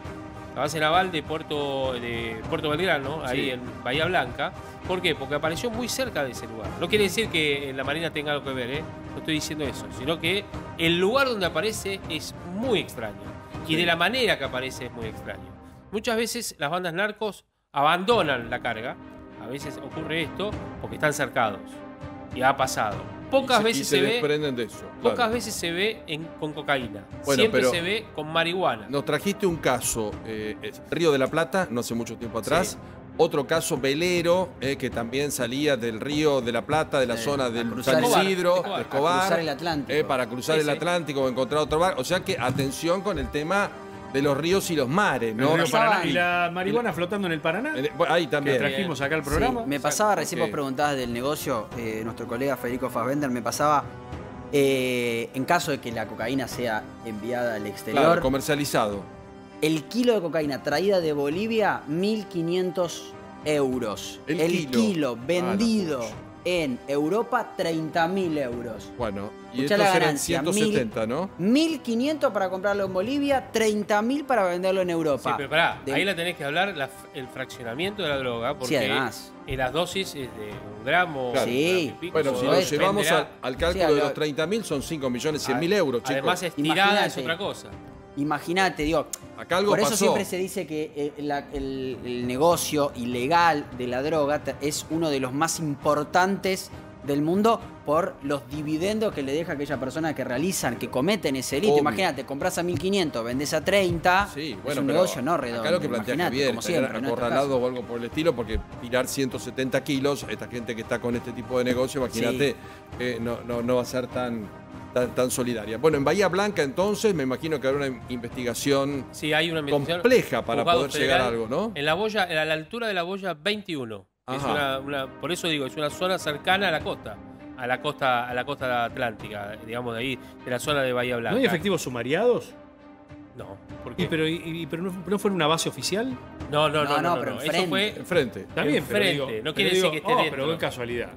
la base naval de Puerto, de Puerto Belgrano, ahí sí. en Bahía Blanca. ¿Por qué? Porque apareció muy cerca de ese lugar. No quiere decir que la Marina tenga algo que ver, ¿eh? No estoy diciendo eso, sino que el lugar donde aparece es muy extraño. Y de la manera que aparece es muy extraño. Muchas veces las bandas narcos abandonan la carga. A veces ocurre esto porque están cercados. Y ha pasado. Pocas veces se ve. Pocas veces se ve con cocaína. Bueno, siempre se ve con marihuana. Nos trajiste un caso, eh, Río de la Plata, no hace mucho tiempo atrás. Sí. Otro caso velero, eh, que también salía del Río de la Plata, de la eh, zona del San Isidro, Escobar, Escobar, cruzar el Atlántico. Eh, para cruzar Ese. el Atlántico o encontrar otro barco. O sea que atención con el tema de los ríos y los mares, ¿no? Río Paraná. Y la marihuana flotando en el Paraná. Ahí también. Que trajimos acá al programa. Sí, me pasaba, recién vos preguntabas del negocio, eh, nuestro colega Federico Fassbender, me pasaba... Eh, en caso de que la cocaína sea enviada al exterior... Claro, comercializado. El kilo de cocaína traída de Bolivia, mil quinientos euros. El, el kilo. kilo vendido ah, no. en Europa, treinta mil euros. Bueno, y escuchá la ganancia, ciento setenta, ¿no? mil quinientos para comprarlo en Bolivia, treinta mil para venderlo en Europa. Sí, pero pará, de... ahí la tenés que hablar, la, el fraccionamiento de la droga, porque sí, además. En las dosis es de un gramo. Claro. Sí. Un gramo y pico, bueno, si nos llevamos al, al cálculo sí, de los treinta mil, son cinco millones cien mil euros, chicos. Además, estirada Imagínate. es otra cosa. Imagínate, digo, Acá algo por eso pasó. siempre se dice que el, el, el negocio ilegal de la droga es uno de los más importantes del mundo por los dividendos que le deja a aquella persona que realizan, que cometen ese delito. Imagínate, compras a mil quinientos, vendés a treinta, sí, bueno, es un negocio no redondo. Acá lo que plantea Javier, como siempre, acorralado o algo por el estilo, porque tirar ciento setenta kilos, esta gente que está con este tipo de negocio, imagínate, sí. eh, no, no, no va a ser tan... Tan, tan solidaria. Bueno, en Bahía Blanca entonces me imagino que habrá una investigación, sí, hay una investigación compleja para poder llegar a algo, ¿no? En la boya, a la altura de la boya veintiuno. Es una, una, por eso digo, es una zona cercana a la costa, a la costa, a la costa atlántica, digamos de ahí, de la zona de Bahía Blanca. ¿No hay efectivos sumariados? No, ¿por qué? ¿Y, pero, y, pero no, no fue una base oficial? No, no, no, no, no, no, no, pero no. Eso fue enfrente. También enfrente. Digo, no quiere decir digo, que esté oh, dentro. Pero qué casualidad.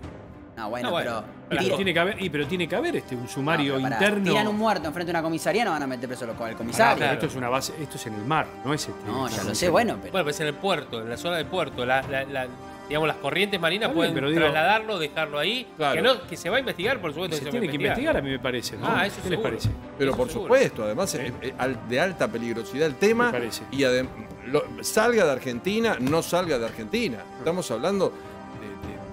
No, bueno, no, bueno, pero... pero tiene que haber, y, pero tiene que haber este, un sumario no, pará, interno. Tiran un muerto enfrente de una comisaría, no van a meter preso al comisario. Pará, claro. Esto es una base, esto es en el mar, no es este. No, ya lo sé, bueno, pero... Bueno, pues en el puerto, en la zona del puerto, la, la, la, digamos, las corrientes marinas también, pueden digo, trasladarlo, dejarlo ahí. Claro. Que, no, que se va a investigar, por supuesto. Se, que se tiene que investigar, a mí me parece. ¿No? Ah, eso ¿Qué seguro. les parece? Pero eso por seguro. supuesto, además, ¿Eh? es de alta peligrosidad el tema. Me parece. Y además, salga de Argentina, no salga de Argentina. Estamos hablando de,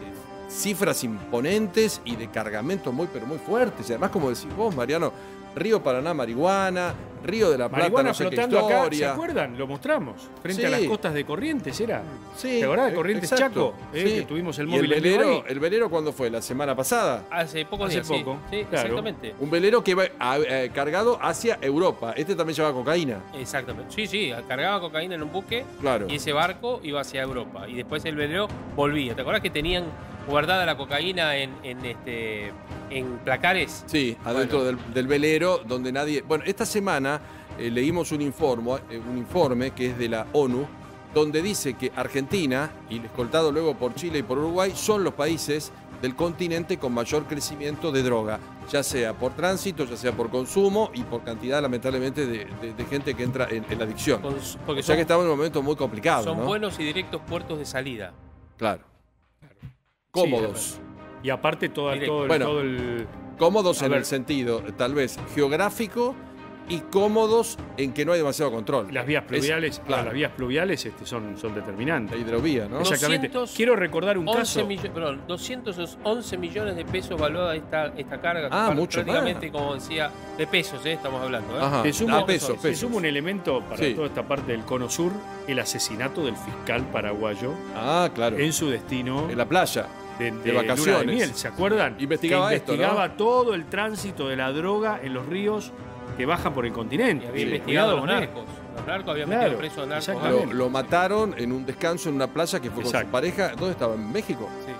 de, de cifras imponentes y de cargamentos muy, pero muy fuertes. Y además, como decís vos, Mariano, Río Paraná, marihuana, Río de la Plata, marihuana no sé flotando qué acá, ¿se acuerdan? Lo mostramos, frente sí. a las costas de Corrientes, ¿era? Sí. ¿Te acordás de Corrientes exacto. Chaco? ¿Eh? Sí. Que tuvimos el móvil. ¿Y el velero, el velero cuándo fue? ¿La semana pasada? Hace poco. Hace días, poco. Sí, sí claro. exactamente. Un velero que va eh, cargado hacia Europa. Este también llevaba cocaína. Exactamente. Sí, sí, cargaba cocaína en un buque claro. y ese barco iba hacia Europa. Y después el velero volvía. ¿Te acordás que tenían guardada la cocaína en, en, este, en placares? Sí, adentro bueno. del, del velero, donde nadie... Bueno, esta semana eh, leímos un informe, eh, un informe que es de la ONU, donde dice que Argentina, y escoltado luego por Chile y por Uruguay, son los países del continente con mayor crecimiento de droga, ya sea por tránsito, ya sea por consumo y por cantidad, lamentablemente, de, de, de gente que entra en, en la adicción. Cons porque o sea son, que estamos en un momento muy complicado. Son ¿no? buenos y directos puertos de salida. Claro. Cómodos. Sí, y aparte todo, todo, el, bueno, todo el... Cómodos en el sentido, tal vez, geográfico y cómodos en que no hay demasiado control. Las vías pluviales, es, claro. ah, las vías pluviales este, son, son determinantes. La hidrovía, ¿no? Exactamente. Quiero recordar un caso... Perdón, doscientos once millones de pesos valuada esta, esta carga. Ah, mucho prácticamente, más. como decía, de pesos, eh, estamos hablando. Eh. Te sumo, ah, peso, pesos. sumo un elemento para sí. toda esta parte del cono sur, el asesinato del fiscal paraguayo ah, claro. en su destino... En la playa. De, de, de vacaciones. Luna de miel, ¿se acuerdan? Investigaba, que investigaba esto, ¿no? todo el tránsito de la droga en los ríos que bajan por el continente. Y había sí. investigado a los narcos. Los narcos habían claro, metido preso a narcos. Lo, lo mataron en un descanso en una playa que fue Exacto. con su pareja. ¿Dónde estaba? ¿En México? Sí.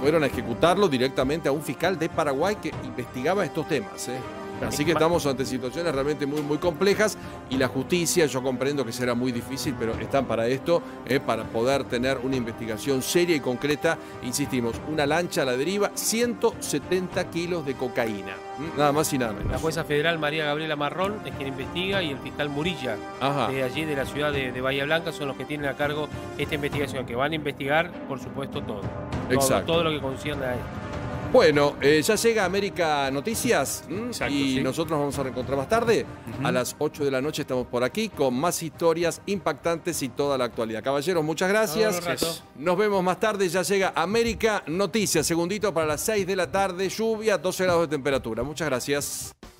Fueron a ejecutarlo directamente a un fiscal de Paraguay que investigaba estos temas, ¿eh? Así que estamos ante situaciones realmente muy, muy complejas y la justicia, yo comprendo que será muy difícil, pero están para esto, eh, para poder tener una investigación seria y concreta. Insistimos, una lancha a la deriva, ciento setenta kilos de cocaína, nada más y nada menos. La jueza federal María Gabriela Marrón es quien investiga y el fiscal Murilla, Ajá. de allí de la ciudad de, de Bahía Blanca, son los que tienen a cargo esta investigación, que van a investigar, por supuesto, todo. Exacto. Todo, todo lo que concierne a esto. Bueno, eh, ya llega América Noticias. Exacto, y sí. nosotros nos vamos a reencontrar más tarde. Uh-huh. A las ocho de la noche estamos por aquí con más historias impactantes y toda la actualidad. Caballeros, muchas gracias. gracias. Nos vemos más tarde. Ya llega América Noticias. Segundito para las seis de la tarde. Lluvia, doce grados de temperatura. Muchas gracias.